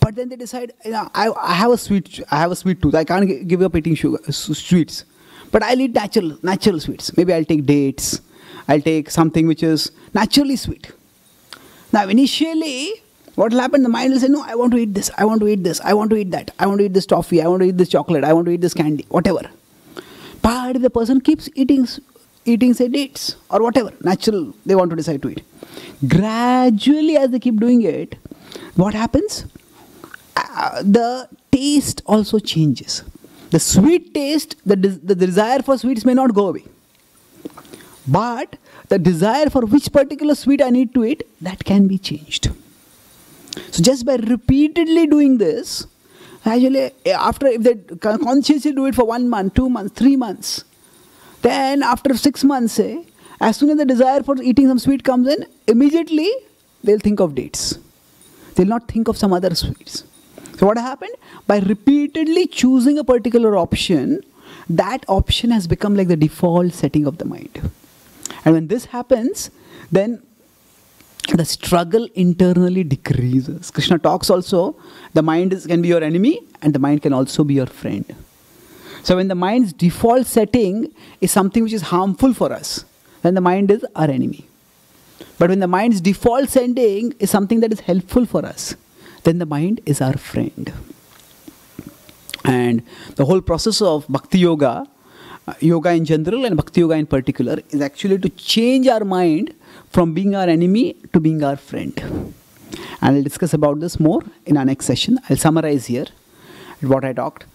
But then they decide, you know, I, I have a sweet, I have a sweet tooth, I can't give up eating sugar, sweets. But I'll eat natural, natural sweets. Maybe I'll take dates. I'll take something which is naturally sweet. Now initially, what will happen? The mind will say, no, I want to eat this, I want to eat this, I want to eat that, I want to eat this toffee, I want to eat this chocolate, I want to eat this candy, whatever. But if the person keeps eating, eating say dates or whatever, natural they want to decide to eat. Gradually as they keep doing it, what happens? Uh, the taste also changes. The sweet taste, the, des the desire for sweets may not go away. But the desire for which particular sweet I need to eat, that can be changed. So just by repeatedly doing this, actually after, if they consciously do it for one month, two months, three months, then after six months, say, as soon as the desire for eating some sweet comes in, immediately they'll think of dates. They'll not think of some other sweets. So what happened? By repeatedly choosing a particular option, that option has become like the default setting of the mind. And when this happens, then the struggle internally decreases. Krishna talks also, the mind is, can be your enemy and the mind can also be your friend. So when the mind's default setting is something which is harmful for us, then the mind is our enemy. But when the mind's default setting is something that is helpful for us, then the mind is our friend. And the whole process of Bhakti Yoga, uh, Yoga in general and Bhakti Yoga in particular, is actually to change our mind from being our enemy to being our friend. And I'll discuss about this more in our next session. I'll summarize here what I talked.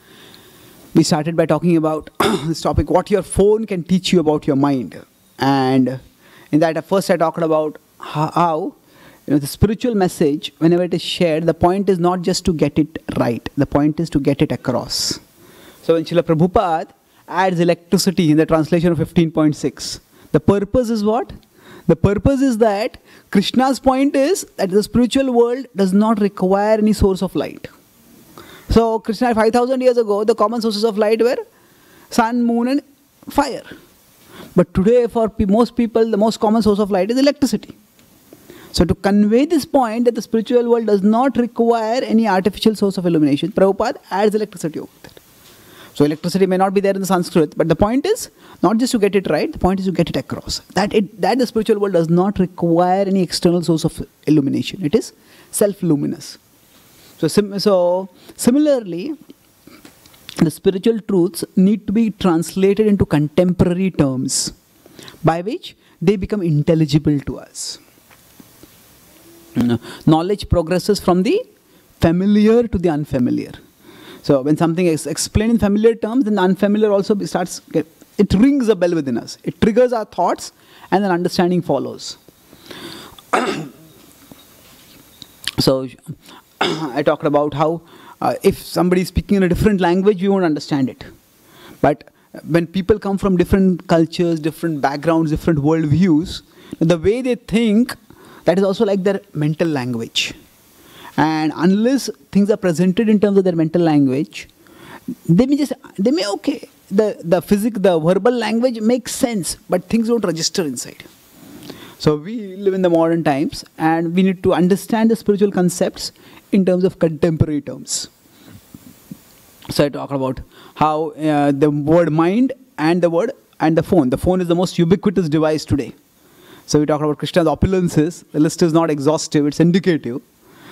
We started by talking about this topic, what your phone can teach you about your mind. And in that, at first I talked about how you know, the spiritual message, whenever it is shared, the point is not just to get it right. The point is to get it across. So when Srila Prabhupada adds electricity in the translation of fifteen point six, the purpose is what? The purpose is that Krishna's point is that the spiritual world does not require any source of light. So Krishna, five thousand years ago, the common sources of light were sun, moon and fire. But today for most people, the most common source of light is electricity. So to convey this point that the spiritual world does not require any artificial source of illumination, Prabhupada adds electricity over that. So electricity may not be there in the Sanskrit, but the point is not just to get it right, the point is to get it across. That, it, that the spiritual world does not require any external source of illumination. It is self-luminous. So, sim so similarly, the spiritual truths need to be translated into contemporary terms by which they become intelligible to us. Knowledge progresses from the familiar to the unfamiliar. So when something is explained in familiar terms, then the unfamiliar also starts, get, it rings a bell within us. It triggers our thoughts and then understanding follows. So I talked about how uh, if somebody is speaking in a different language, we won't understand it. But when people come from different cultures, different backgrounds, different worldviews, the way they think, that is also like their mental language. And unless things are presented in terms of their mental language, they may just, they may okay. The, the physic, the verbal language makes sense, but things don't register inside. So we live in the modern times and we need to understand the spiritual concepts in terms of contemporary terms. So I talk about how uh, the word mind and the word and the phone. The phone is the most ubiquitous device today. So we talk about Krishna's opulences. The list is not exhaustive, it's indicative.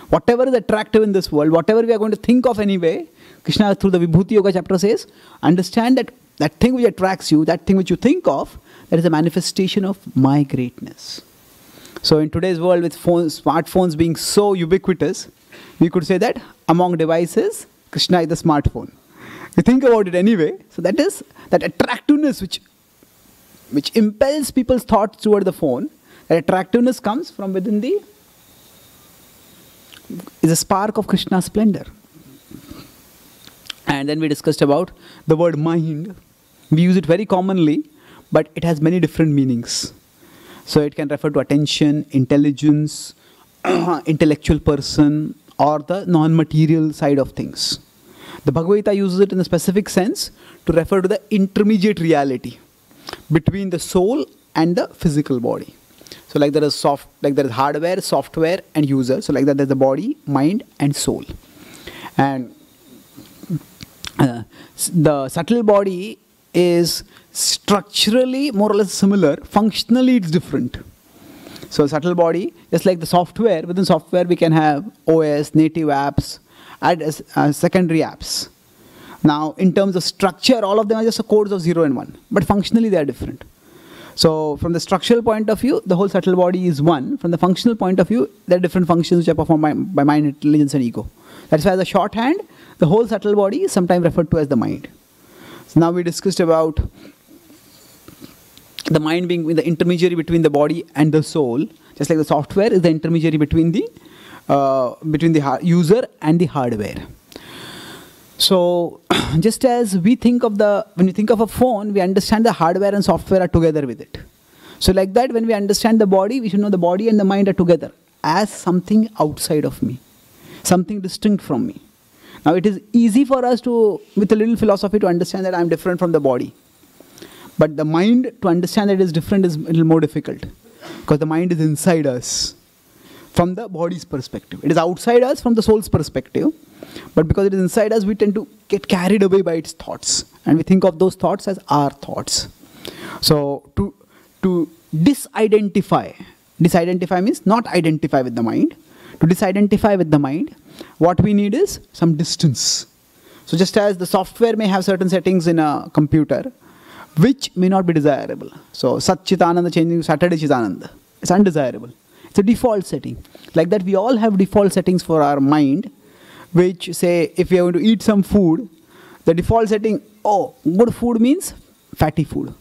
Whatever is attractive in this world, whatever we are going to think of anyway, Krishna through the Vibhuti Yoga chapter says, understand that that thing which attracts you, that thing which you think of, that is a manifestation of my greatness. So in today's world with phones, smartphones being so ubiquitous, we could say that among devices, Krishna is the smartphone. You think about it anyway, so that is that attractiveness which, which impels people's thoughts toward the phone, that attractiveness comes from within the is a spark of Krishna's splendor. And then we discussed about the word mind. We use it very commonly, but it has many different meanings. So it can refer to attention, intelligence, intellectual person, or the non-material side of things. The Bhagavad Gita uses it in a specific sense to refer to the intermediate reality between the soul and the physical body. So like there is soft, like there is hardware, software, and user. So like that, there's the body, mind, and soul. And uh, the subtle body is structurally more or less similar. Functionally, it's different. So subtle body, just like the software. Within software, we can have O S, native apps, and uh, secondary apps. Now, in terms of structure, all of them are just codes of zero and one. But functionally, they are different. So from the structural point of view, the whole subtle body is one. From the functional point of view, there are different functions which are performed by, by mind, intelligence and ego. That's why as a shorthand, the whole subtle body is sometimes referred to as the mind. So now we discussed about the mind being the intermediary between the body and the soul. Just like the software is the intermediary between the, uh, between the user and the hardware. So, just as we think of the, when you think of a phone, we understand the hardware and software are together with it. So like that, when we understand the body, we should know the body and the mind are together as something outside of me, something distinct from me. Now it is easy for us to, with a little philosophy, to understand that I am different from the body. But the mind, to understand that it is different is a little more difficult, because the mind is inside us from the body's perspective. It is outside us from the soul's perspective. But because it is inside us, we tend to get carried away by its thoughts. And we think of those thoughts as our thoughts. So to, to disidentify, disidentify means not identify with the mind. To disidentify with the mind, what we need is some distance. So just as the software may have certain settings in a computer, which may not be desirable. So Sat Chit Ananda changing to Saturday Chit Ananda. It's undesirable. It's a default setting. Like that, we all have default settings for our mind, which say, if we are going to eat some food, the default setting, oh, good food means fatty food.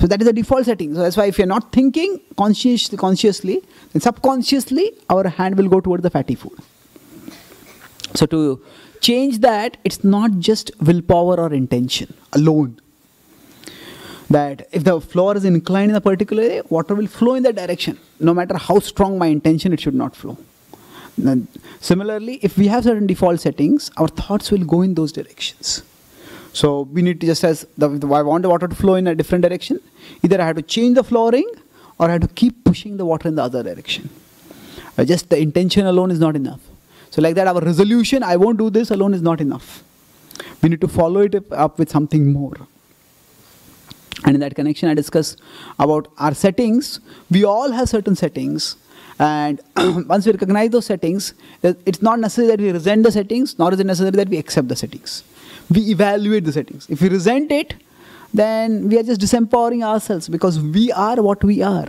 So that is the default setting. So that's why if you're not thinking conscious, consciously, then subconsciously our hand will go towards the fatty food. So to change that, it's not just willpower or intention alone. That if the floor is inclined in a particular way, water will flow in that direction. No matter how strong my intention, it should not flow. And similarly, if we have certain default settings, our thoughts will go in those directions. So we need to, just as the, the, I want the water to flow in a different direction, either I have to change the flooring or I have to keep pushing the water in the other direction. Uh, just the intention alone is not enough. So like that, our resolution, I won't do this alone, is not enough. We need to follow it up with something more. And in that connection, I discuss about our settings. We all have certain settings. And once we recognize those settings, it's not necessary that we resent the settings, nor is it necessary that we accept the settings. We evaluate the settings. If we resent it, then we are just disempowering ourselves because we are what we are.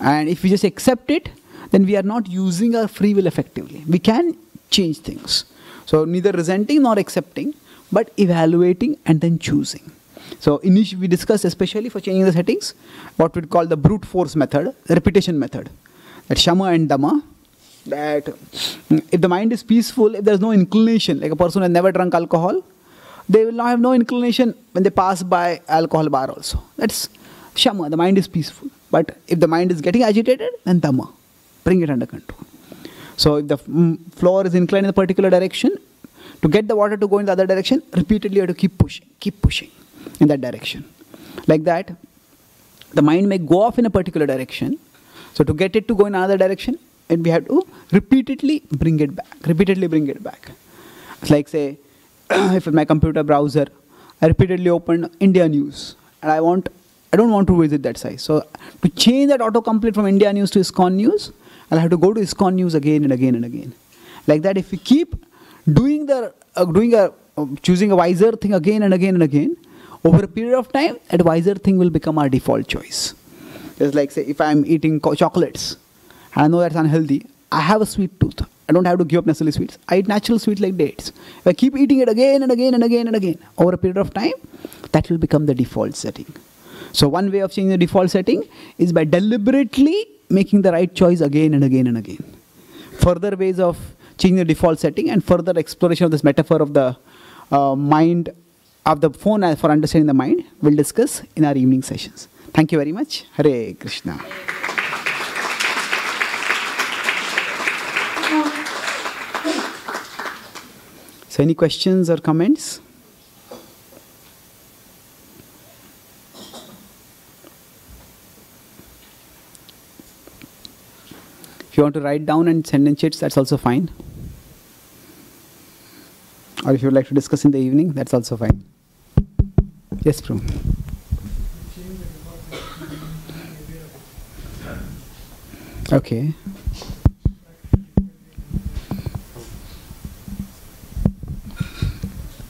And if we just accept it, then we are not using our free will effectively. We can change things. So neither resenting nor accepting, but evaluating and then choosing. So initially we discussed, especially for changing the settings, what we call the brute force method, the repetition method. That Shama and Dhamma, that if the mind is peaceful, if there is no inclination, like a person who has never drunk alcohol, they will not have no inclination when they pass by alcohol bar also. That's Shama, the mind is peaceful. But if the mind is getting agitated, then Dhamma, bring it under control. So if the floor is inclined in a particular direction, to get the water to go in the other direction, repeatedly you have to keep pushing, keep pushing in that direction. Like that, the mind may go off in a particular direction. So to get it to go in another direction, and we have to repeatedly bring it back, repeatedly bring it back. It's like, say, if in my computer browser, I repeatedly open India News, and I want, I don't want to visit that site. So to change that autocomplete from India News to ISKCON News, I'll have to go to ISKCON News again and again and again. Like that, if we keep doing the, uh, doing a, uh, choosing a wiser thing again and again and again, over a period of time, that wiser thing will become our default choice. It's like, say, if I'm eating chocolates, and I know that's unhealthy, I have a sweet tooth. I don't have to give up necessarily sweets. I eat natural sweet like dates. If I keep eating it again and again and again and again, over a period of time, that will become the default setting. So one way of changing the default setting is by deliberately making the right choice again and again and again. Further ways of changing the default setting and further exploration of this metaphor of the uh, mind, of the phone for understanding the mind, we'll discuss in our evening sessions. Thank you very much. Hare Krishna. So any questions or comments? If you want to write down and send in chats, that's also fine. Or if you would like to discuss in the evening, that's also fine. Yes, Prabhu. Okay.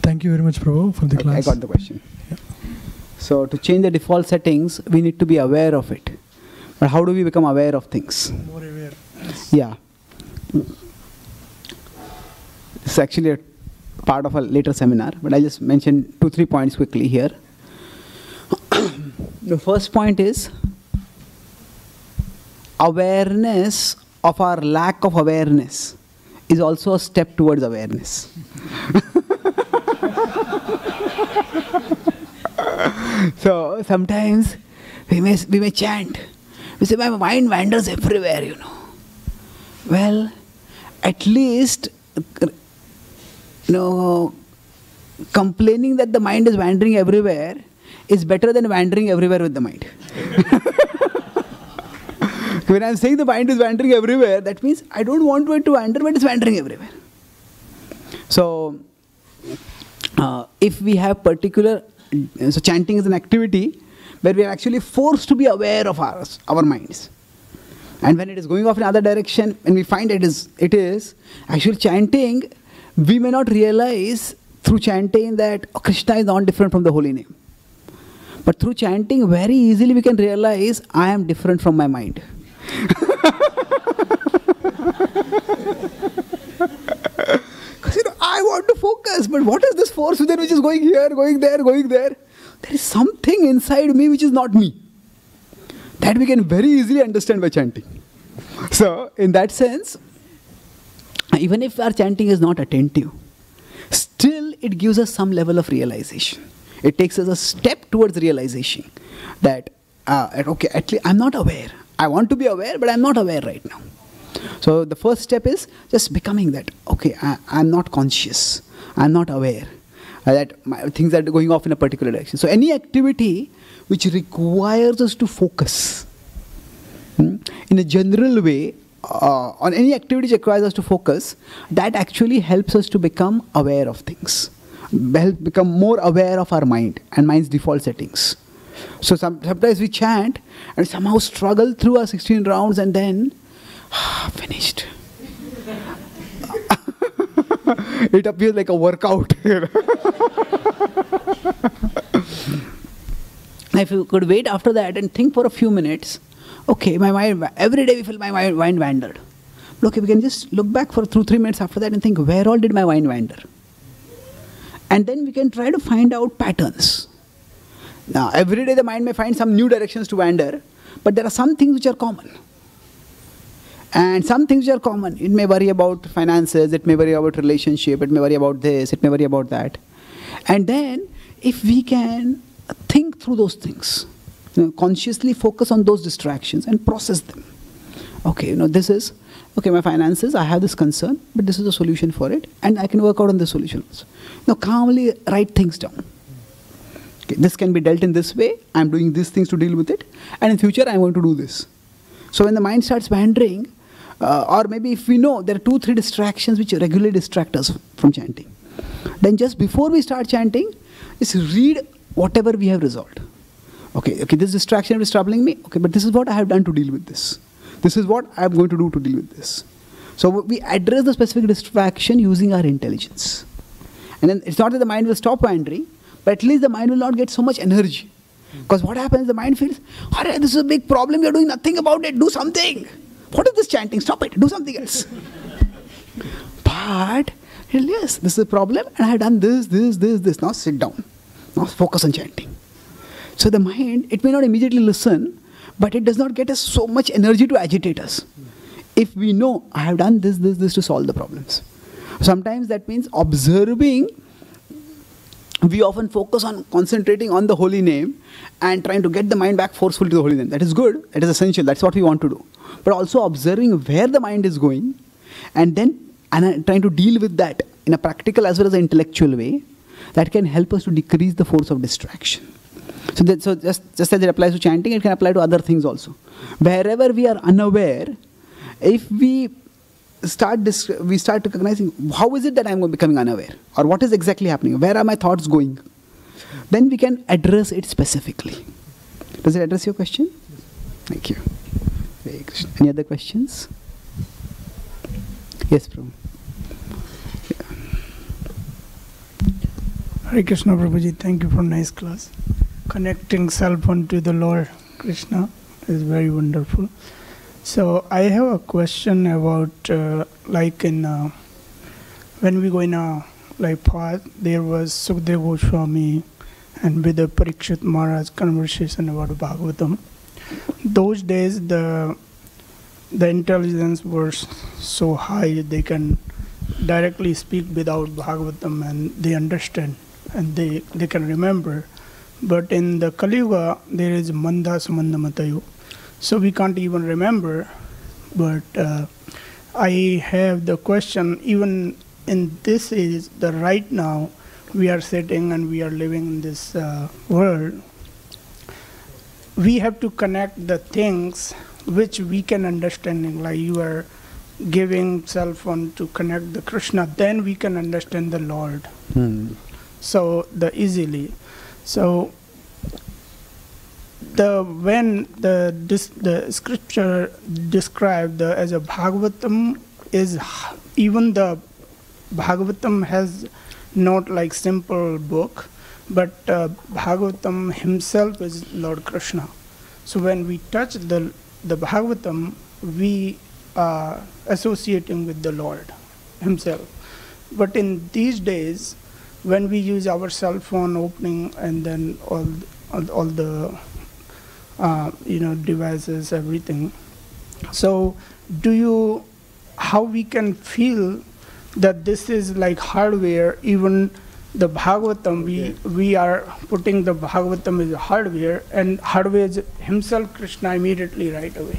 Thank you very much, Prabhu, for the okay, class. I got the question. Yeah. So to change the default settings, we need to be aware of it. But how do we become aware of things? More aware. Yes. Yeah. It's actually a part of a later seminar, but I just mentioned two, three points quickly here. The first point is awareness of our lack of awareness is also a step towards awareness. So sometimes we may, we may chant. We say, my mind wanders everywhere, you know. Well, at least, you know, complaining that the mind is wandering everywhere is better than wandering everywhere with the mind. When I'm saying the mind is wandering everywhere, that means I don't want it to wander, but it's wandering everywhere. So, uh, if we have particular, so chanting is an activity where we are actually forced to be aware of ours, our minds. And when it is going off in another direction, when we find it is, it is, actually chanting, we may not realize through chanting that oh, Krishna is not different from the holy name. But through chanting, very easily we can realize I am different from my mind. Because you know, I want to focus, but what is this force within which is going here, going there, going there? there is something inside me which is not me. That we can very easily understand by chanting. So, in that sense, even if our chanting is not attentive, still it gives us some level of realization. It takes us a step towards realization that, uh, okay, at least I'm not aware. I want to be aware, but I'm not aware right now. So the first step is just becoming that, okay, I, I'm not conscious, I'm not aware, uh, that my, things are going off in a particular direction. So any activity which requires us to focus, hmm, in a general way, uh, on any activity which requires us to focus, that actually helps us to become aware of things, help become more aware of our mind and mind's default settings. So some, sometimes we chant and somehow struggle through our sixteen rounds and then, ah, finished. It appears like a workout. If you could wait after that and think for a few minutes, okay, my mind, every day we feel my mind wandered. But okay, we can just look back for two, three minutes after that and think, where all did my mind wander? And then we can try to find out patterns. Now, every day the mind may find some new directions to wander, but there are some things which are common. And some things which are common, it may worry about finances, it may worry about relationship, it may worry about this, it may worry about that. And then, if we can think through those things, you know, consciously focus on those distractions and process them. Okay, you know, this is, okay, my finances, I have this concern, but this is the solution for it, and I can work out on the solutions. Now, calmly write things down. Okay, this can be dealt in this way, I'm doing these things to deal with it, and in future, I'm going to do this. So when the mind starts wandering, Uh, or maybe if we know there are two, three distractions which regularly distract us from chanting. Then just before we start chanting, just read whatever we have resolved. Okay, okay, this distraction is troubling me. Okay, but this is what I have done to deal with this. This is what I am going to do to deal with this. So we address the specific distraction using our intelligence. And then it's not that the mind will stop wandering, but at least the mind will not get so much energy. Because what happens, the mind feels, all right, this is a big problem, you are doing nothing about it, do something. What is this chanting? Stop it. Do something else. But, yes, this is a problem and I have done this, this, this, this. Now sit down. Now focus on chanting. So the mind, it may not immediately listen, but it does not get us so much energy to agitate us. If we know, I have done this, this, this to solve the problems. Sometimes that means observing. We often focus on concentrating on the holy name and trying to get the mind back forcefully to the holy name. That is good. It is essential. That's what we want to do. But also observing where the mind is going and then and trying to deal with that in a practical as well as an intellectual way, that can help us to decrease the force of distraction. So, that, so just, just as it applies to chanting, it can apply to other things also. Wherever we are unaware, if we start this, we start recognizing, how is it that I'm becoming unaware? Or what is exactly happening? Where are my thoughts going? Then we can address it specifically. Does it address your question? Thank you. Any other questions? Yes, Prabhu. Yeah. Hare Krishna, Prabhuji. Thank you for nice class. Connecting self unto the Lord Krishna is very wonderful. So I have a question about uh, like in uh, when we go in a like path, there was Sukhdev Goswami and with the Parikshit Maharaj conversation about Bhagavatam. Those days the the intelligence was so high they can directly speak without Bhagavatam and they understand and they, they can remember. But in the Kali Yuga there is Manda Samanda Matayo. So we can't even remember, but uh, I have the question, even in this is the right now, we are sitting and we are living in this uh, world. We have to connect the things which we can understand, like you are giving self on to connect the Krishna, then we can understand the Lord. Hmm. So the easily. So The, when the, dis, the scripture described the, as a Bhagavatam is, even the Bhagavatam has not like simple book, but uh, Bhagavatam himself is Lord Krishna. So when we touch the, the Bhagavatam, we are associating with the Lord himself. But in these days, when we use our cell phone opening and then all all, all the uh, you know devices, everything. So do you how we can feel that this is like hardware? Even the Bhagavatam, okay. we we are putting the Bhagavatam as hardware, and hardware is himself Krishna immediately right away.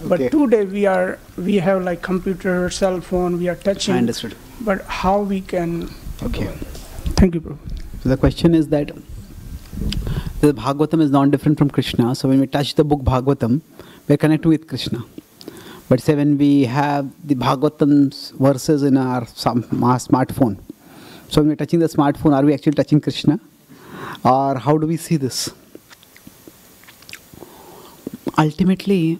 Okay. But today we are we have like computer, cell phone, we are touching. I understood. But how we can? Okay. Thank you, Prabhu. So the question is that the Bhagavatam is not different from Krishna. So when we touch the book Bhagavatam, we are connected with Krishna. But say when we have the Bhagavatam's verses in our, some, our smartphone, so when we are touching the smartphone, are we actually touching Krishna? Or how do we see this? Ultimately,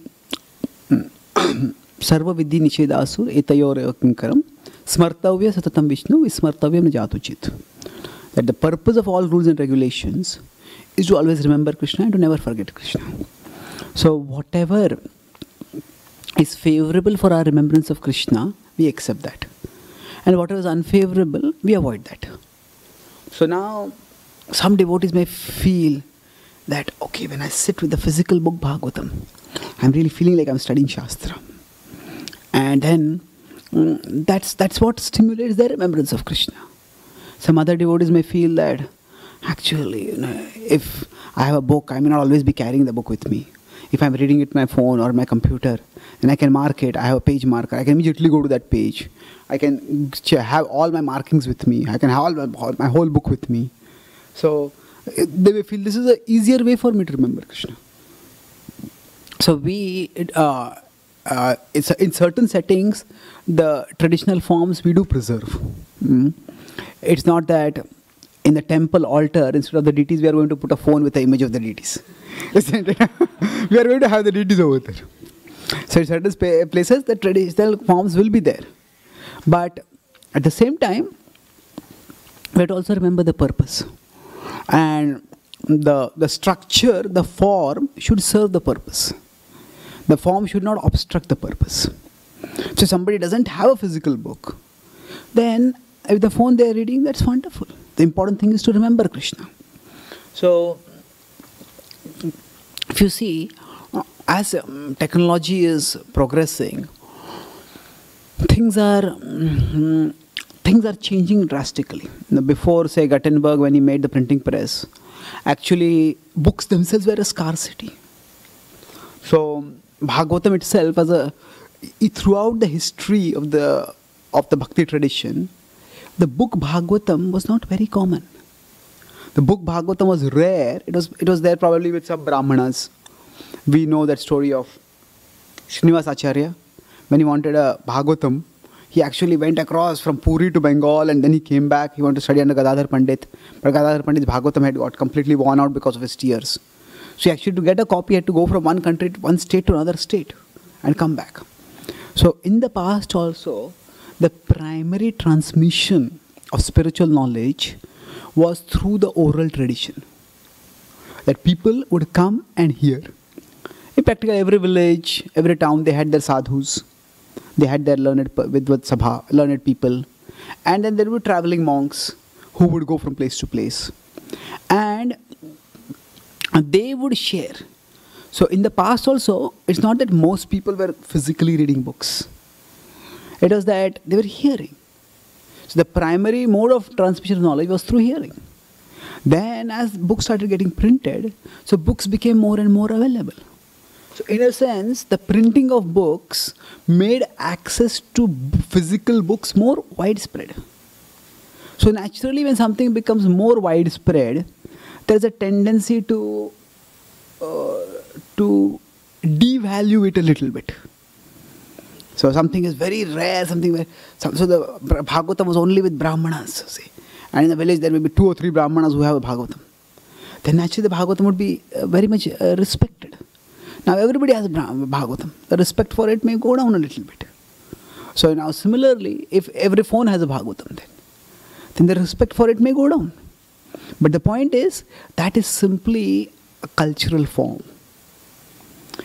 sarva vidhi nishedasu etayoreva kinkaram smartavya satatam vishnu smartavyam jatuchit. That the purpose of all rules and regulations is to always remember Krishna and to never forget Krishna. So whatever is favorable for our remembrance of Krishna, we accept that. And whatever is unfavorable, we avoid that. So now, some devotees may feel that, okay, when I sit with the physical book Bhagavatam, I'm really feeling like I'm studying Shastra. And then, um, that's, that's what stimulates their remembrance of Krishna. Some other devotees may feel that, actually, you know, if I have a book, I may not always be carrying the book with me. If I'm reading it on my phone or my computer, then I can mark it. I have a page marker. I can immediately go to that page. I can have all my markings with me. I can have all my, my whole book with me. So they may feel this is an easier way for me to remember Krishna. So we, it, uh, uh, it's, in certain settings, the traditional forms we do preserve. Mm-hmm. It's not that in the temple altar, instead of the deities, we are going to put a phone with the image of the deities. We are going to have the deities over there. So in certain places, the traditional forms will be there. But at the same time, we have to also remember the purpose. And the, the structure, the form should serve the purpose. The form should not obstruct the purpose. So somebody doesn't have a physical book, then with the phone they are reading, that's wonderful. The important thing is to remember Krishna. So, if you see, as um, technology is progressing, things are um, things are changing drastically. Before, say, Gutenberg, when he made the printing press, actually books themselves were a scarcity. So, Bhagavatam itself, as a throughout the history of the of the Bhakti tradition, the book Bhagavatam was not very common. The book Bhagavatam was rare. It was, it was there probably with some Brahmanas. We know that story of Srinivas Acharya. When he wanted a Bhagavatam, he actually went across from Puri to Bengal and then he came back. He wanted to study under Gadadhar Pandit. But Gadadhar Pandit's Bhagavatam had got completely worn out because of his tears. So he actually, to get a copy, had to go from one country, to one state to another state and come back. So in the past also, the primary transmission of spiritual knowledge was through the oral tradition. That people would come and hear. In practically every village, every town, they had their sadhus. They had their learned, with, with sabha, learned people. And then there were traveling monks who would go from place to place. And they would share. So in the past also, it's not that most people were physically reading books. It was that they were hearing. So the primary mode of transmission of knowledge was through hearing. Then as books started getting printed, so books became more and more available. So in a sense, the printing of books made access to physical books more widespread. So naturally, when something becomes more widespread, there's a tendency to, uh, to devalue it a little bit. So something is very rare, something very... So the Bhagavatam was only with Brahmanas, say. And in the village there may be two or three Brahmanas who have a Bhagavatam. Then naturally the Bhagavatam would be uh, very much uh, respected. Now everybody has a Bhagavatam. The respect for it may go down a little bit. So now similarly, if every phone has a Bhagavatam, then, then the respect for it may go down. But the point is, that is simply a cultural form.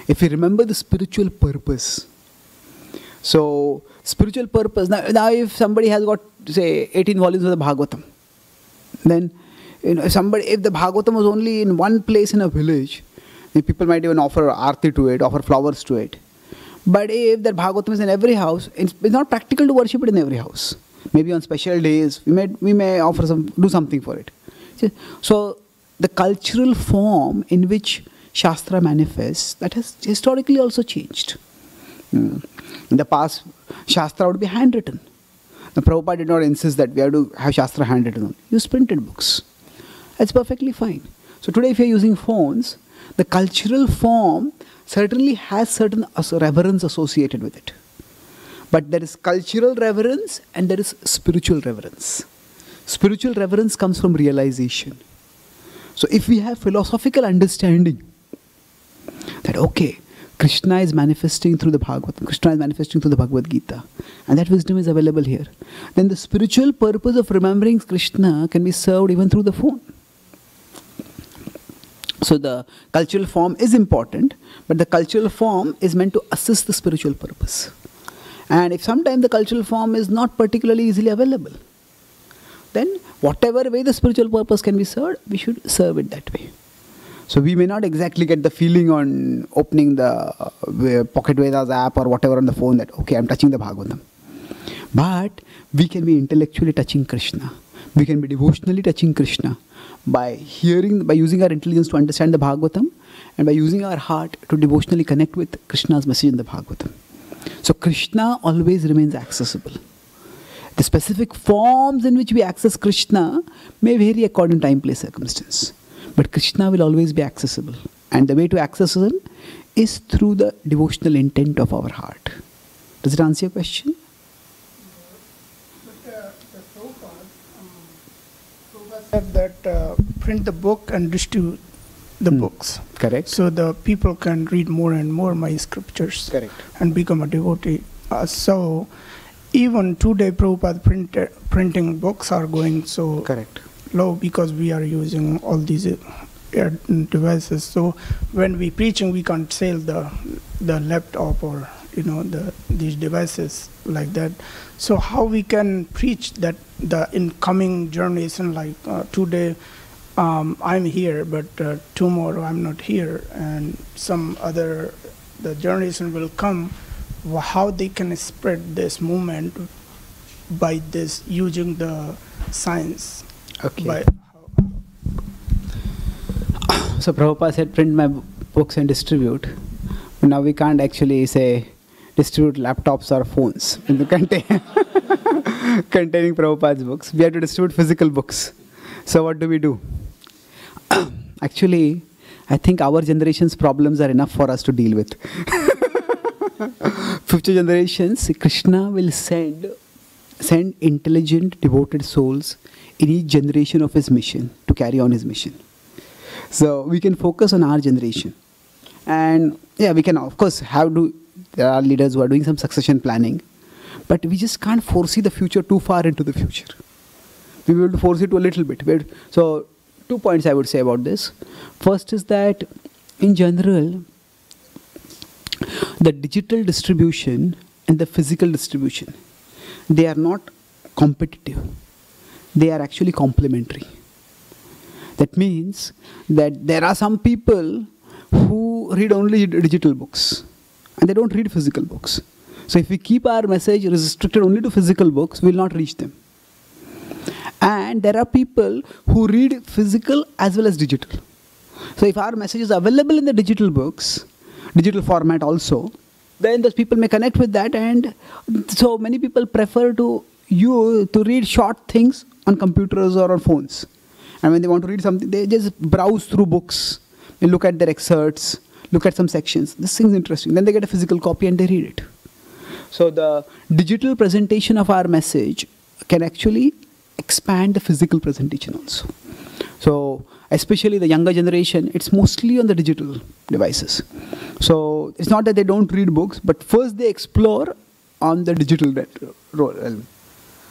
If you remember the spiritual purpose, so, spiritual purpose. Now, now if somebody has got, say, eighteen volumes of the Bhagavatam, Then, you know, somebody, if the Bhagavatam was only in one place in a village, then people might even offer aarti to it, offer flowers to it. But if that Bhagavatam is in every house, it's, it's not practical to worship it in every house. Maybe on special days, we may, we may offer some, do something for it. So, the cultural form in which Shastra manifests, that has historically also changed. In the past, Shastra would be handwritten. The Prabhupada did not insist that we have to have Shastra handwritten on. Use printed books. That's perfectly fine. So today if you are using phones, the cultural form certainly has certain reverence associated with it. But there is cultural reverence and there is spiritual reverence. Spiritual reverence comes from realization. So if we have philosophical understanding that, okay, Krishna is manifesting through the Bhagavatam, Krishna is manifesting through the Bhagavad Gita, and that wisdom is available here, then the spiritual purpose of remembering Krishna can be served even through the phone. So the cultural form is important, but the cultural form is meant to assist the spiritual purpose. And if sometimes the cultural form is not particularly easily available, then whatever way the spiritual purpose can be served, we should serve it that way. So we may not exactly get the feeling on opening the uh, Pocket Vedas app or whatever on the phone that, okay, I'm touching the Bhagavatam. But we can be intellectually touching Krishna. We can be devotionally touching Krishna by hearing, by using our intelligence to understand the Bhagavatam and by using our heart to devotionally connect with Krishna's message in the Bhagavatam. So Krishna always remains accessible. The specific forms in which we access Krishna may vary according to time, place, circumstance. But Krishna will always be accessible. And the way to access him is through the devotional intent of our heart. Does it answer your question? But uh, so far, um, Prabhupada said that uh, print the book and distribute the hmm. books. Correct. So the people can read more and more my scriptures. Correct. And become a devotee. Uh, so even today Prabhupada printed, printing books are going so... Correct. Low because we are using all these uh, devices. So when we preaching, we can't sell the the laptop or you know the these devices like that. So how we can preach that the incoming generation like uh, today um, I'm here, but uh, tomorrow I'm not here, and some other the generation will come. How they can spread this movement by this using the science? Okay. Bye. So Prabhupada said, print my books and distribute. But now we can't actually say, distribute laptops or phones in the contain containing Prabhupada's books. We have to distribute physical books. So what do we do? Actually, I think our generation's problems are enough for us to deal with. Future generations, Krishna will send, send intelligent, devoted souls in each generation of his mission, to carry on his mission. So we can focus on our generation. And yeah, we can of course have to, there are leaders who are doing some succession planning, but we just can't foresee the future too far into the future. We will foresee it a little bit. So two points I would say about this. First is that in general, the digital distribution and the physical distribution, they are not competitive. They are actually complementary. That means that there are some people who read only digital books and they don't read physical books. So if we keep our message restricted only to physical books, we will not reach them. And there are people who read physical as well as digital. So if our message is available in the digital books, digital format also, then those people may connect with that, and so many people prefer to you to read short things on computers or on phones. And when they want to read something, they just browse through books, they look at their excerpts, look at some sections. This seems interesting. Then they get a physical copy and they read it. So the digital presentation of our message can actually expand the physical presentation also. So especially the younger generation, it's mostly on the digital devices. So it's not that they don't read books, but first they explore on the digital realm.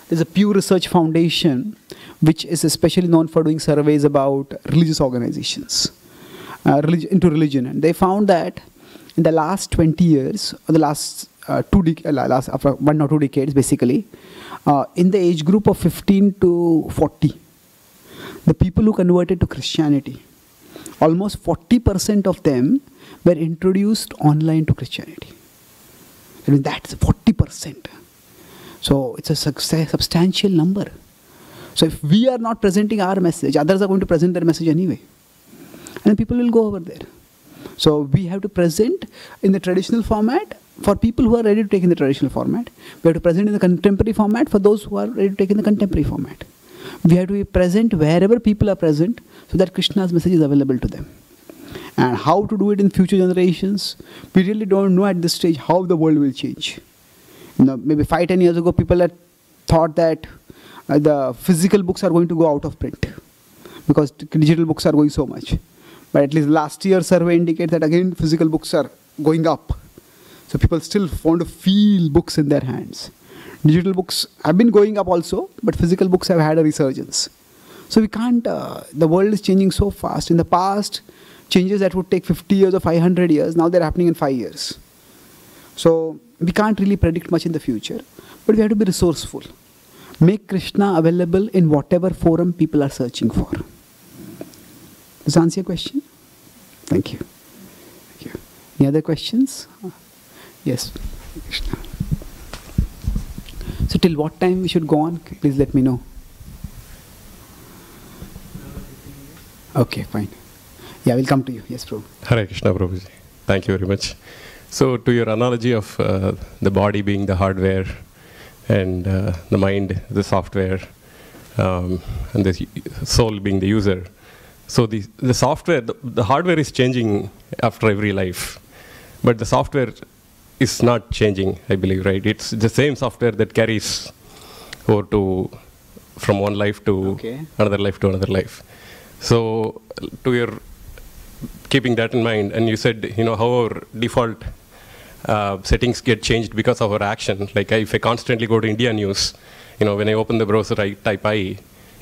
There's a Pew Research Foundation, which is especially known for doing surveys about religious organizations, uh, religion, into religion. And they found that in the last twenty years, or the last uh, two uh, last after one or two decades, basically, uh, in the age group of fifteen to forty, the people who converted to Christianity, almost forty percent of them were introduced online to Christianity. I mean, that's forty percent. So it's a substantial number. So if we are not presenting our message, others are going to present their message anyway. And people will go over there. So we have to present in the traditional format for people who are ready to take in the traditional format. We have to present in the contemporary format for those who are ready to take in the contemporary format. We have to be present wherever people are present so that Krishna's message is available to them. And how to do it in future generations, we really don't know at this stage how the world will change. You know, maybe five, ten years ago, people had thought that uh, the physical books are going to go out of print because digital books are going so much. But at least last year's survey indicates that again physical books are going up. So people still want to feel books in their hands. Digital books have been going up also, but physical books have had a resurgence. So we can't, uh, the world is changing so fast. In the past, changes that would take fifty years or five hundred years, now they're happening in five years. So we can't really predict much in the future, but we have to be resourceful. Make Krishna available in whatever forum people are searching for. Does that answer your question? Thank you. Thank you. Any other questions? Yes. Krishna. So till what time we should go on? Please let me know. Okay, fine. Yeah, we'll come to you. Yes, Prabhu. Hare Krishna, Prabhuji. Thank you very much. So to your analogy of uh, the body being the hardware and uh, the mind the software um, and the soul being the user. So the, the software, the, the hardware is changing after every life, but the software is not changing, I believe, right? It's the same software that carries over to, from one life to okay. another life to another life. So to your, keeping that in mind, and you said, you know, how our default uh, settings get changed because of our action. Like if I constantly go to India news, you know, when I open the browser, I type I,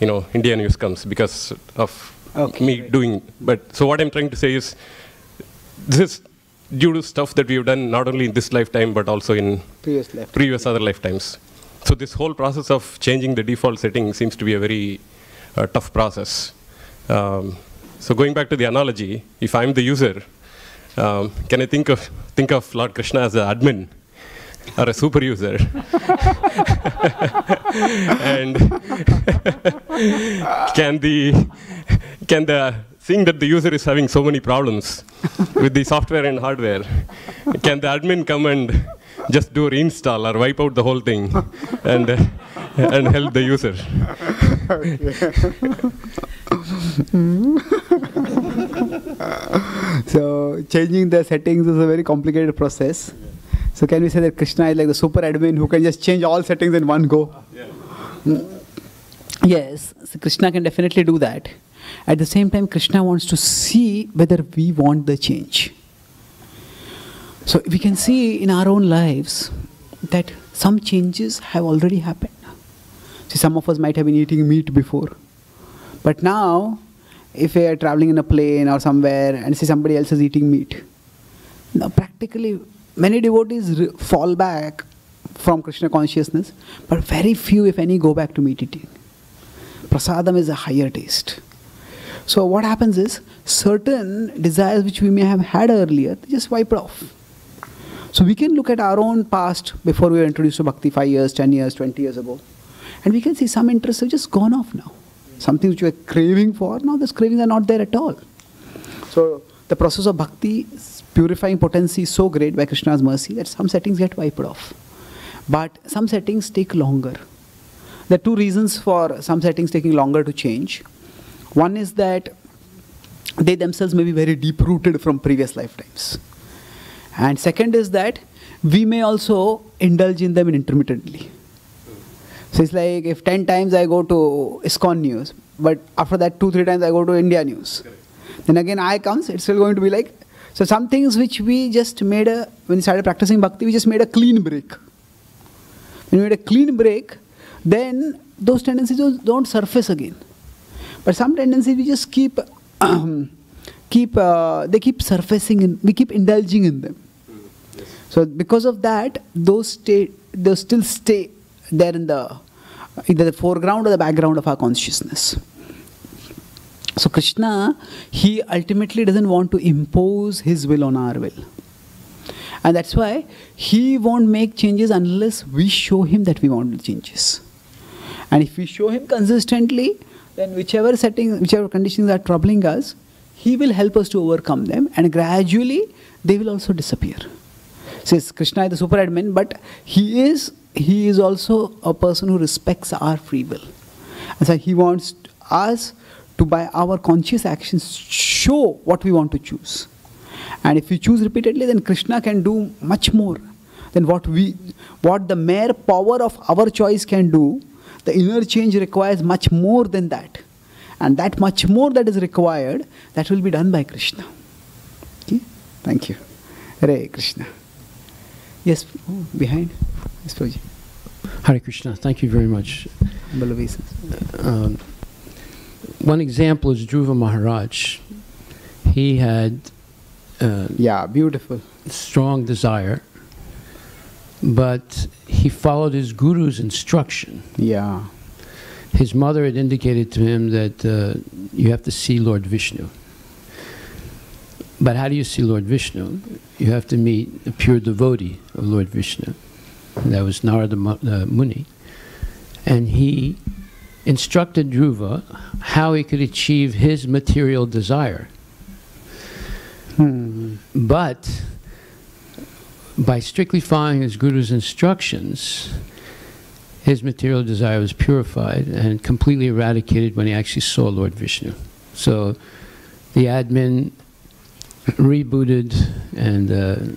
you know, India news comes because of okay, me right. doing, but so what I'm trying to say is, this is due to stuff that we've done not only in this lifetime, but also in previous, lifetime. previous other lifetimes. So this whole process of changing the default setting seems to be a very uh, tough process. Um, So going back to the analogy, if I'm the user, um, can I think of think of Lord Krishna as an admin or a super user? And can the can the thing that the user is having so many problems with the software and hardware, can the admin come and just do a reinstall or wipe out the whole thing and uh, and help the user? So changing the settings is a very complicated process. So can we say that Krishna is like the super admin who can just change all settings in one go? Mm. Yes, so Krishna can definitely do that. At the same time, Krishna wants to see whether we want the change. So we can see in our own lives that some changes have already happened. See, some of us might have been eating meat before. But now, if we are traveling in a plane or somewhere and see somebody else is eating meat, now practically many devotees fall back from Krishna consciousness, but very few, if any, go back to meat eating. Prasadam is a higher taste. So what happens is, certain desires which we may have had earlier, they just wipe it off. So we can look at our own past before we were introduced to bhakti five years, ten years, twenty years ago, and we can see some interests have just gone off now. Something which we are craving for, now those cravings are not there at all. So the process of bhakti's purifying potency is so great by Krishna's mercy that some settings get wiped off. But some settings take longer. There are two reasons for some settings taking longer to change. One is that they themselves may be very deep-rooted from previous lifetimes. And second is that we may also indulge in them intermittently. So it's like if ten times I go to ISKCON news, but after that two, three times I go to India news. Correct. Then again I comes, it's still going to be like, so some things which we just made a, when we started practicing bhakti, we just made a clean break. When we made a clean break, then those tendencies don't surface again. But some tendencies we just keep, keep uh, they keep surfacing, in, we keep indulging in them. Mm, yes. So because of that, those, stay, those still stay there in the either the foreground or the background of our consciousness. So Krishna, he ultimately doesn't want to impose his will on our will. And that's why he won't make changes unless we show him that we want changes. And if we show him consistently, then whichever settings, whichever conditions are troubling us, he will help us to overcome them, and gradually they will also disappear. Says Krishna is the super admin, but he is he is also a person who respects our free will. And so he wants us to, by our conscious actions, show what we want to choose. And if we choose repeatedly, then Krishna can do much more than what we, what the mere power of our choice can do. The inner change requires much more than that. And that much more that is required, that will be done by Krishna. Okay? Thank you. Hare Krishna. Yes, oh, behind. Yes, Prabhuji. Hare Krishna. Thank you very much. Um, one example is Dhruva Maharaj. He had uh, yeah, beautiful. strong desire, but he followed his guru's instruction. Yeah. His mother had indicated to him that uh, you have to see Lord Vishnu. But how do you see Lord Vishnu? You have to meet a pure devotee of Lord Vishnu. And that was Narada Muni. And he instructed Dhruva how he could achieve his material desire. Hmm. But by strictly following his guru's instructions, his material desire was purified and completely eradicated when he actually saw Lord Vishnu. So the admin rebooted and uh,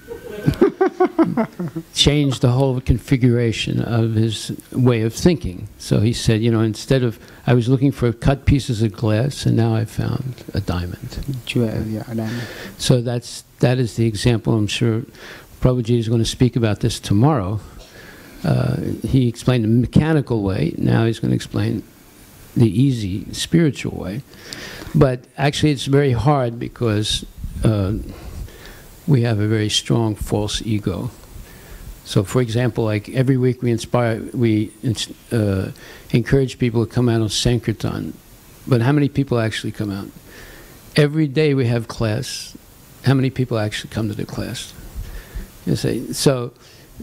changed the whole configuration of his way of thinking. So he said, you know, instead of, I was looking for cut pieces of glass, and now I found a diamond. Yeah, a diamond. So that's, that is the example. I'm sure Prabhuji is going to speak about this tomorrow. Uh, he explained the mechanical way. Now he's going to explain the easy spiritual way. But actually it's very hard because uh, we have a very strong false ego. So for example, like every week we inspire, we uh, encourage people to come out on Sankirtan. But how many people actually come out? Every day we have class. How many people actually come to the class? You see, so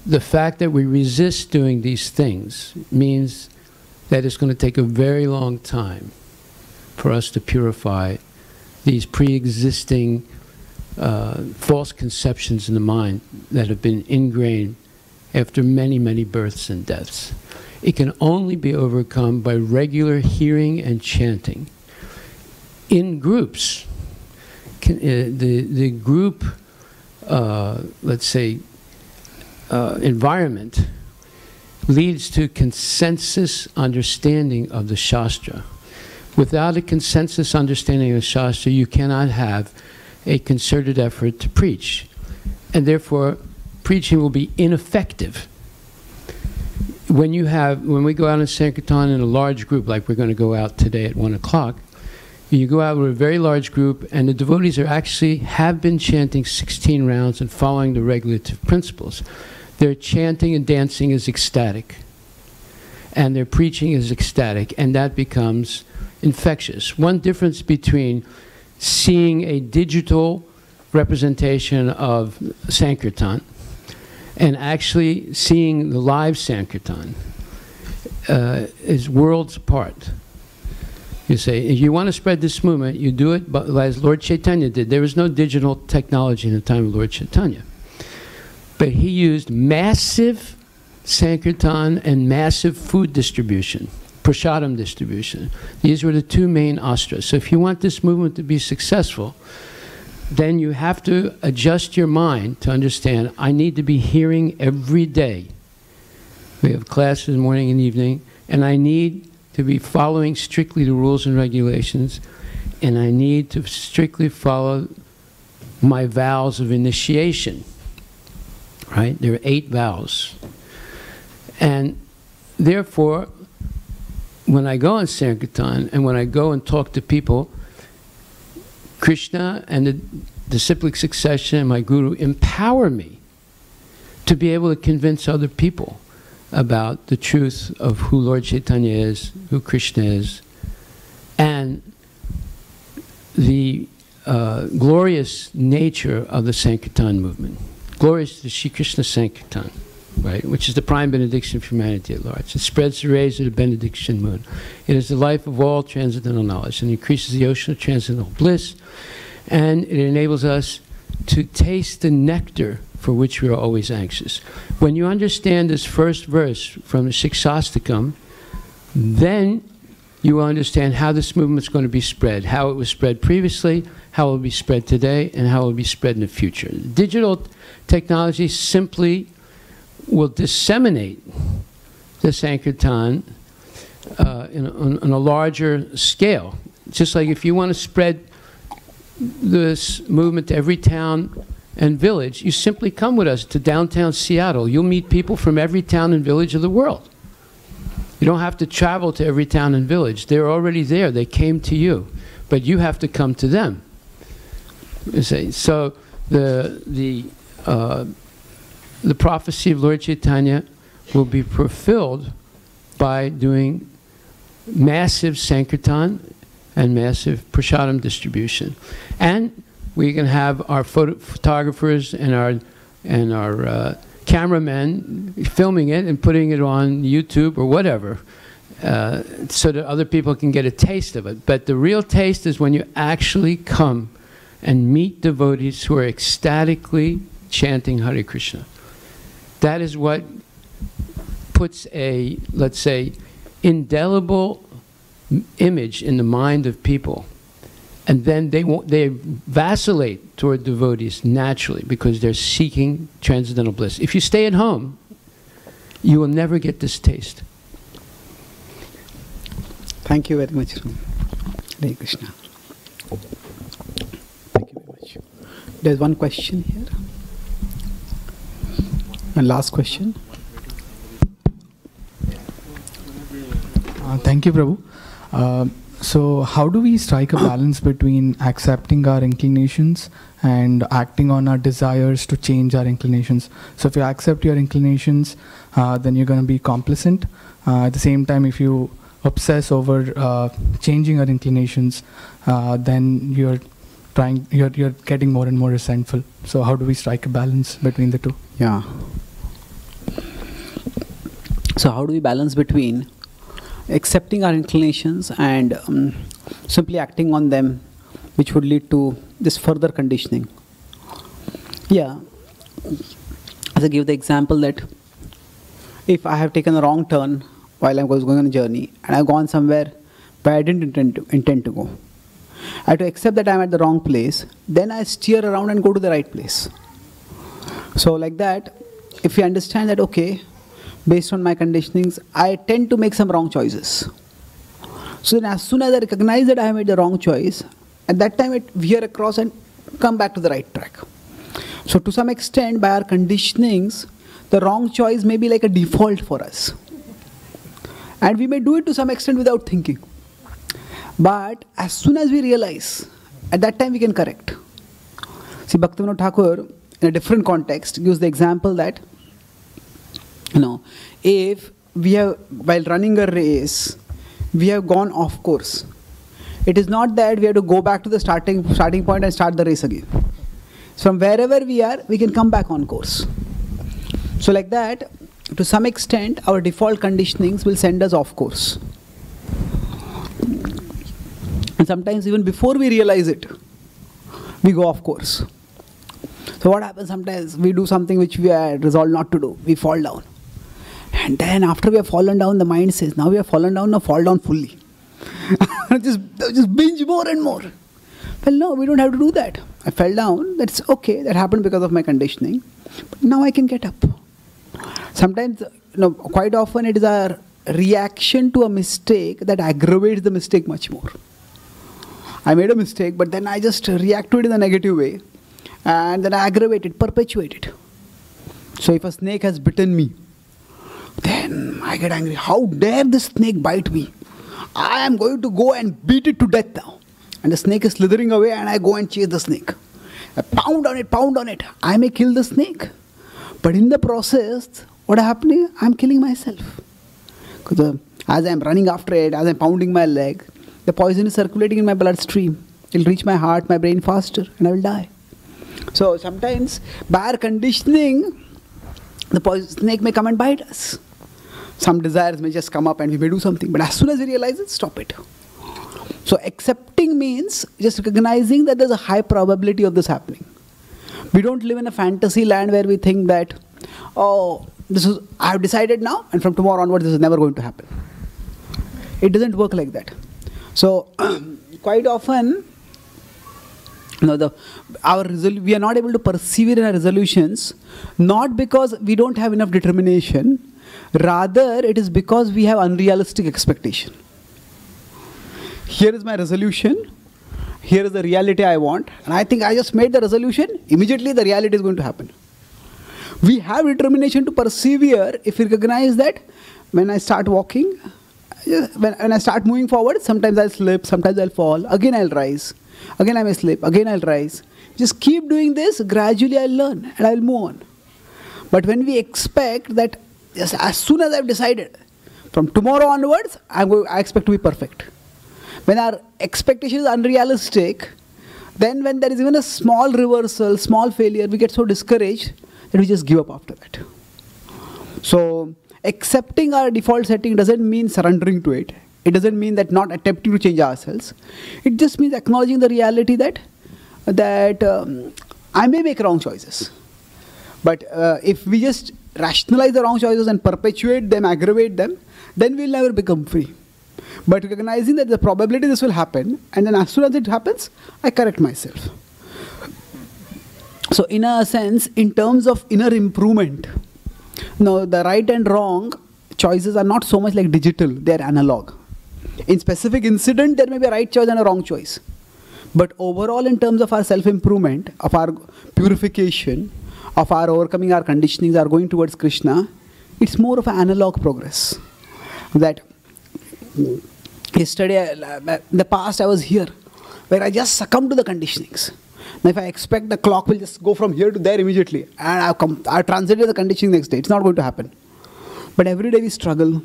the fact that we resist doing these things means that it's going to take a very long time for us to purify these pre-existing uh, false conceptions in the mind that have been ingrained after many, many births and deaths. It can only be overcome by regular hearing and chanting. In groups, can, uh, the, the group Uh, let's say, uh, environment leads to consensus understanding of the Shastra. Without a consensus understanding of the Shastra, you cannot have a concerted effort to preach. And therefore, preaching will be ineffective. When you have, when we go out in Sankirtan in a large group, like we're going to go out today at one o'clock, you go out with a very large group, and the devotees are actually have been chanting sixteen rounds and following the regulative principles. Their chanting and dancing is ecstatic, and their preaching is ecstatic, and that becomes infectious. One difference between seeing a digital representation of Sankirtan and actually seeing the live Sankirtan uh, is worlds apart. You say, if you want to spread this movement, you do it but as Lord Chaitanya did. There was no digital technology in the time of Lord Chaitanya. But he used massive Sankirtan and massive food distribution, prasadam distribution. These were the two main astras. So if you want this movement to be successful, then you have to adjust your mind to understand, I need to be hearing every day. We have classes morning and evening, and I need to be following strictly the rules and regulations, and I need to strictly follow my vows of initiation, right? There are eight vows. And therefore, when I go in Sankirtan and when I go and talk to people, Krishna and the disciplic succession and my guru empower me to be able to convince other people about the truth of who Lord Chaitanya is, who Krishna is, and the uh, glorious nature of the Sankirtan movement. Glorious to Sri Krishna Sankirtan, right, which is the prime benediction for humanity at large. It spreads the rays of the benediction moon. It is the life of all transcendental knowledge and increases the ocean of transcendental bliss, and it enables us to taste the nectar for which we are always anxious. When you understand this first verse from the Shikshastakam, then you will understand how this movement is going to be spread, how it was spread previously, how it will be spread today, and how it will be spread in the future. Digital technology simply will disseminate the Sankirtan uh, in, on, on a larger scale. Just like if you want to spread this movement to every town and village, you simply come with us to downtown Seattle. You'll meet people from every town and village of the world. You don't have to travel to every town and village. They're already there. They came to you. But you have to come to them. So the, the, uh, the prophecy of Lord Chaitanya will be fulfilled by doing massive Sankirtan and massive prasadam distribution. And we can have our photo photographers and our, and our uh, cameramen filming it and putting it on YouTube or whatever, uh, so that other people can get a taste of it. But the real taste is when you actually come and meet devotees who are ecstatically chanting Hare Krishna. That is what puts a, let's say, indelible image in the mind of people. And then they, won't, they vacillate toward devotees naturally because they're seeking transcendental bliss. If you stay at home, you will never get this taste. Thank you very much. Hare Krishna. Thank you very much. There's one question here. And last question. Uh, thank you, Prabhu. Uh, So how do we strike a balance between accepting our inclinations and acting on our desires to change our inclinations? So if you accept your inclinations, uh, then you're going to be complacent. Uh, at the same time, if you obsess over uh, changing your inclinations, uh, then you're trying, you're, you're getting more and more resentful. So how do we strike a balance between the two? Yeah. So how do we balance between accepting our inclinations and um, simply acting on them, which would lead to this further conditioning? Yeah, as I give the example that if I have taken a wrong turn while I was going on a journey and I've gone somewhere where I didn't intend to, intend to go, I have to accept that I'm at the wrong place, then I steer around and go to the right place. So like that, if you understand that, okay, based on my conditionings, I tend to make some wrong choices. So then as soon as I recognize that I have made the wrong choice, at that time I veer across and come back to the right track. So to some extent, by our conditionings, the wrong choice may be like a default for us. And we may do it to some extent without thinking. But as soon as we realize, at that time we can correct. See, Bhaktivinoda Thakur, in a different context, gives the example that, you know, if we have, while running a race, we have gone off course, it is not that we have to go back to the starting starting point and start the race again. From wherever we are, we can come back on course. So like that, to some extent, our default conditionings will send us off course. And sometimes even before we realize it, we go off course. So what happens sometimes, we do something which we are resolved not to do, we fall down. And then after we have fallen down, the mind says, now we have fallen down, now fall down fully. just, just binge more and more. Well, no, we don't have to do that. I fell down, that's okay, that happened because of my conditioning. But now I can get up. Sometimes, you know, quite often it is our reaction to a mistake that aggravates the mistake much more. I made a mistake, but then I just react to it in a negative way. And then I aggravate it, perpetuate it. So if a snake has bitten me, then I get angry. How dare this snake bite me? I am going to go and beat it to death now. And the snake is slithering away and I go and chase the snake. I pound on it, pound on it. I may kill the snake. But in the process, what is happening? I am killing myself. Because as I am running after it, as I am pounding my leg, the poison is circulating in my bloodstream. It will reach my heart, my brain faster, and I will die. So sometimes by our conditioning, the poison snake may come and bite us. Some desires may just come up and we may do something. But as soon as we realize it, stop it. So accepting means just recognizing that there's a high probability of this happening. We don't live in a fantasy land where we think that, oh, this is, I've decided now, and from tomorrow onwards this is never going to happen. It doesn't work like that. So quite often, you know, the, our resol- we are not able to persevere in our resolutions, not because we don't have enough determination, rather it is because we have unrealistic expectation. Here is my resolution, here is the reality I want, and I think I just made the resolution, immediately the reality is going to happen. We have determination to persevere if we recognize that when I start walking, when, when I start moving forward, sometimes I'll slip, sometimes I'll fall, again I'll rise, again I may slip, again I'll rise. Just keep doing this, gradually I'll learn and I'll move on. But when we expect that yes, as soon as I've decided, from tomorrow onwards, I'm going, I expect to be perfect. When our expectation is unrealistic, then when there is even a small reversal, small failure, we get so discouraged that we just give up after that. So accepting our default setting doesn't mean surrendering to it. It doesn't mean that not attempting to change ourselves. It just means acknowledging the reality that, that um, I may make wrong choices. But uh, if we just rationalize the wrong choices and perpetuate them, aggravate them, then we'll never become free. But recognizing that the probability this will happen, and then as soon as it happens, I correct myself. So in a sense, in terms of inner improvement, now the right and wrong choices are not so much like digital, they are analog. In specific incident, there may be a right choice and a wrong choice. But overall, in terms of our self-improvement, of our purification, of our overcoming our conditionings, our going towards Krishna, it's more of an analog progress. That yesterday, in the past I was here, where I just succumbed to the conditionings. Now if I expect the clock will just go from here to there immediately, and I've come, I've transited the conditioning next day, it's not going to happen. But every day we struggle,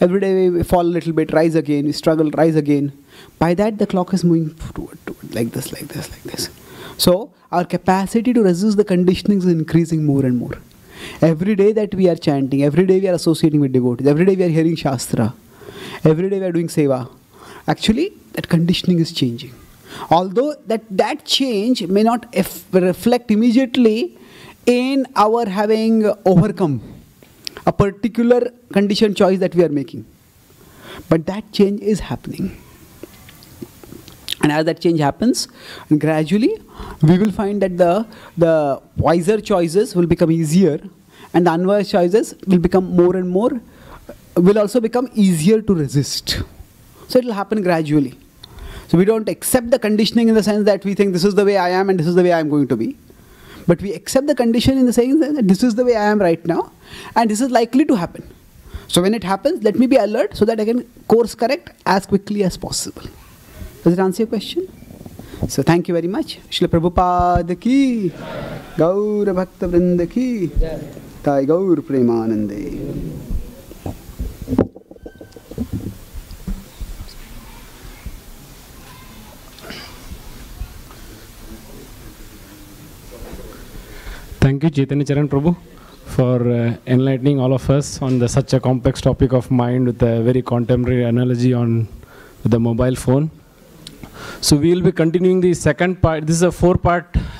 every day we fall a little bit, rise again, we struggle, rise again. By that the clock is moving toward, toward, like this, like this, like this. So our capacity to resist the conditionings is increasing more and more. Every day that we are chanting, every day we are associating with devotees, every day we are hearing Shastra, every day we are doing Seva, actually that conditioning is changing. Although that, that change may not eff- reflect immediately in our having overcome a particular conditioned choice that we are making. But that change is happening. And as that change happens, gradually we will find that the, the wiser choices will become easier and the unwise choices will become more and more, will also become easier to resist. So it will happen gradually. So we don't accept the conditioning in the sense that we think this is the way I am and this is the way I am going to be. But we accept the condition in the sense that this is the way I am right now and this is likely to happen. So when it happens, let me be alert so that I can course correct as quickly as possible. Does it answer your question? So thank you very much. Srila Prabhupada ki, Gaur Bhakta Vrinda ki, Tai Gaur Premanande. Thank you, Chaitanya Charan Prabhu, for uh, enlightening all of us on the, such a complex topic of mind with a very contemporary analogy on the mobile phone. So we will be continuing the second part. This is a four-part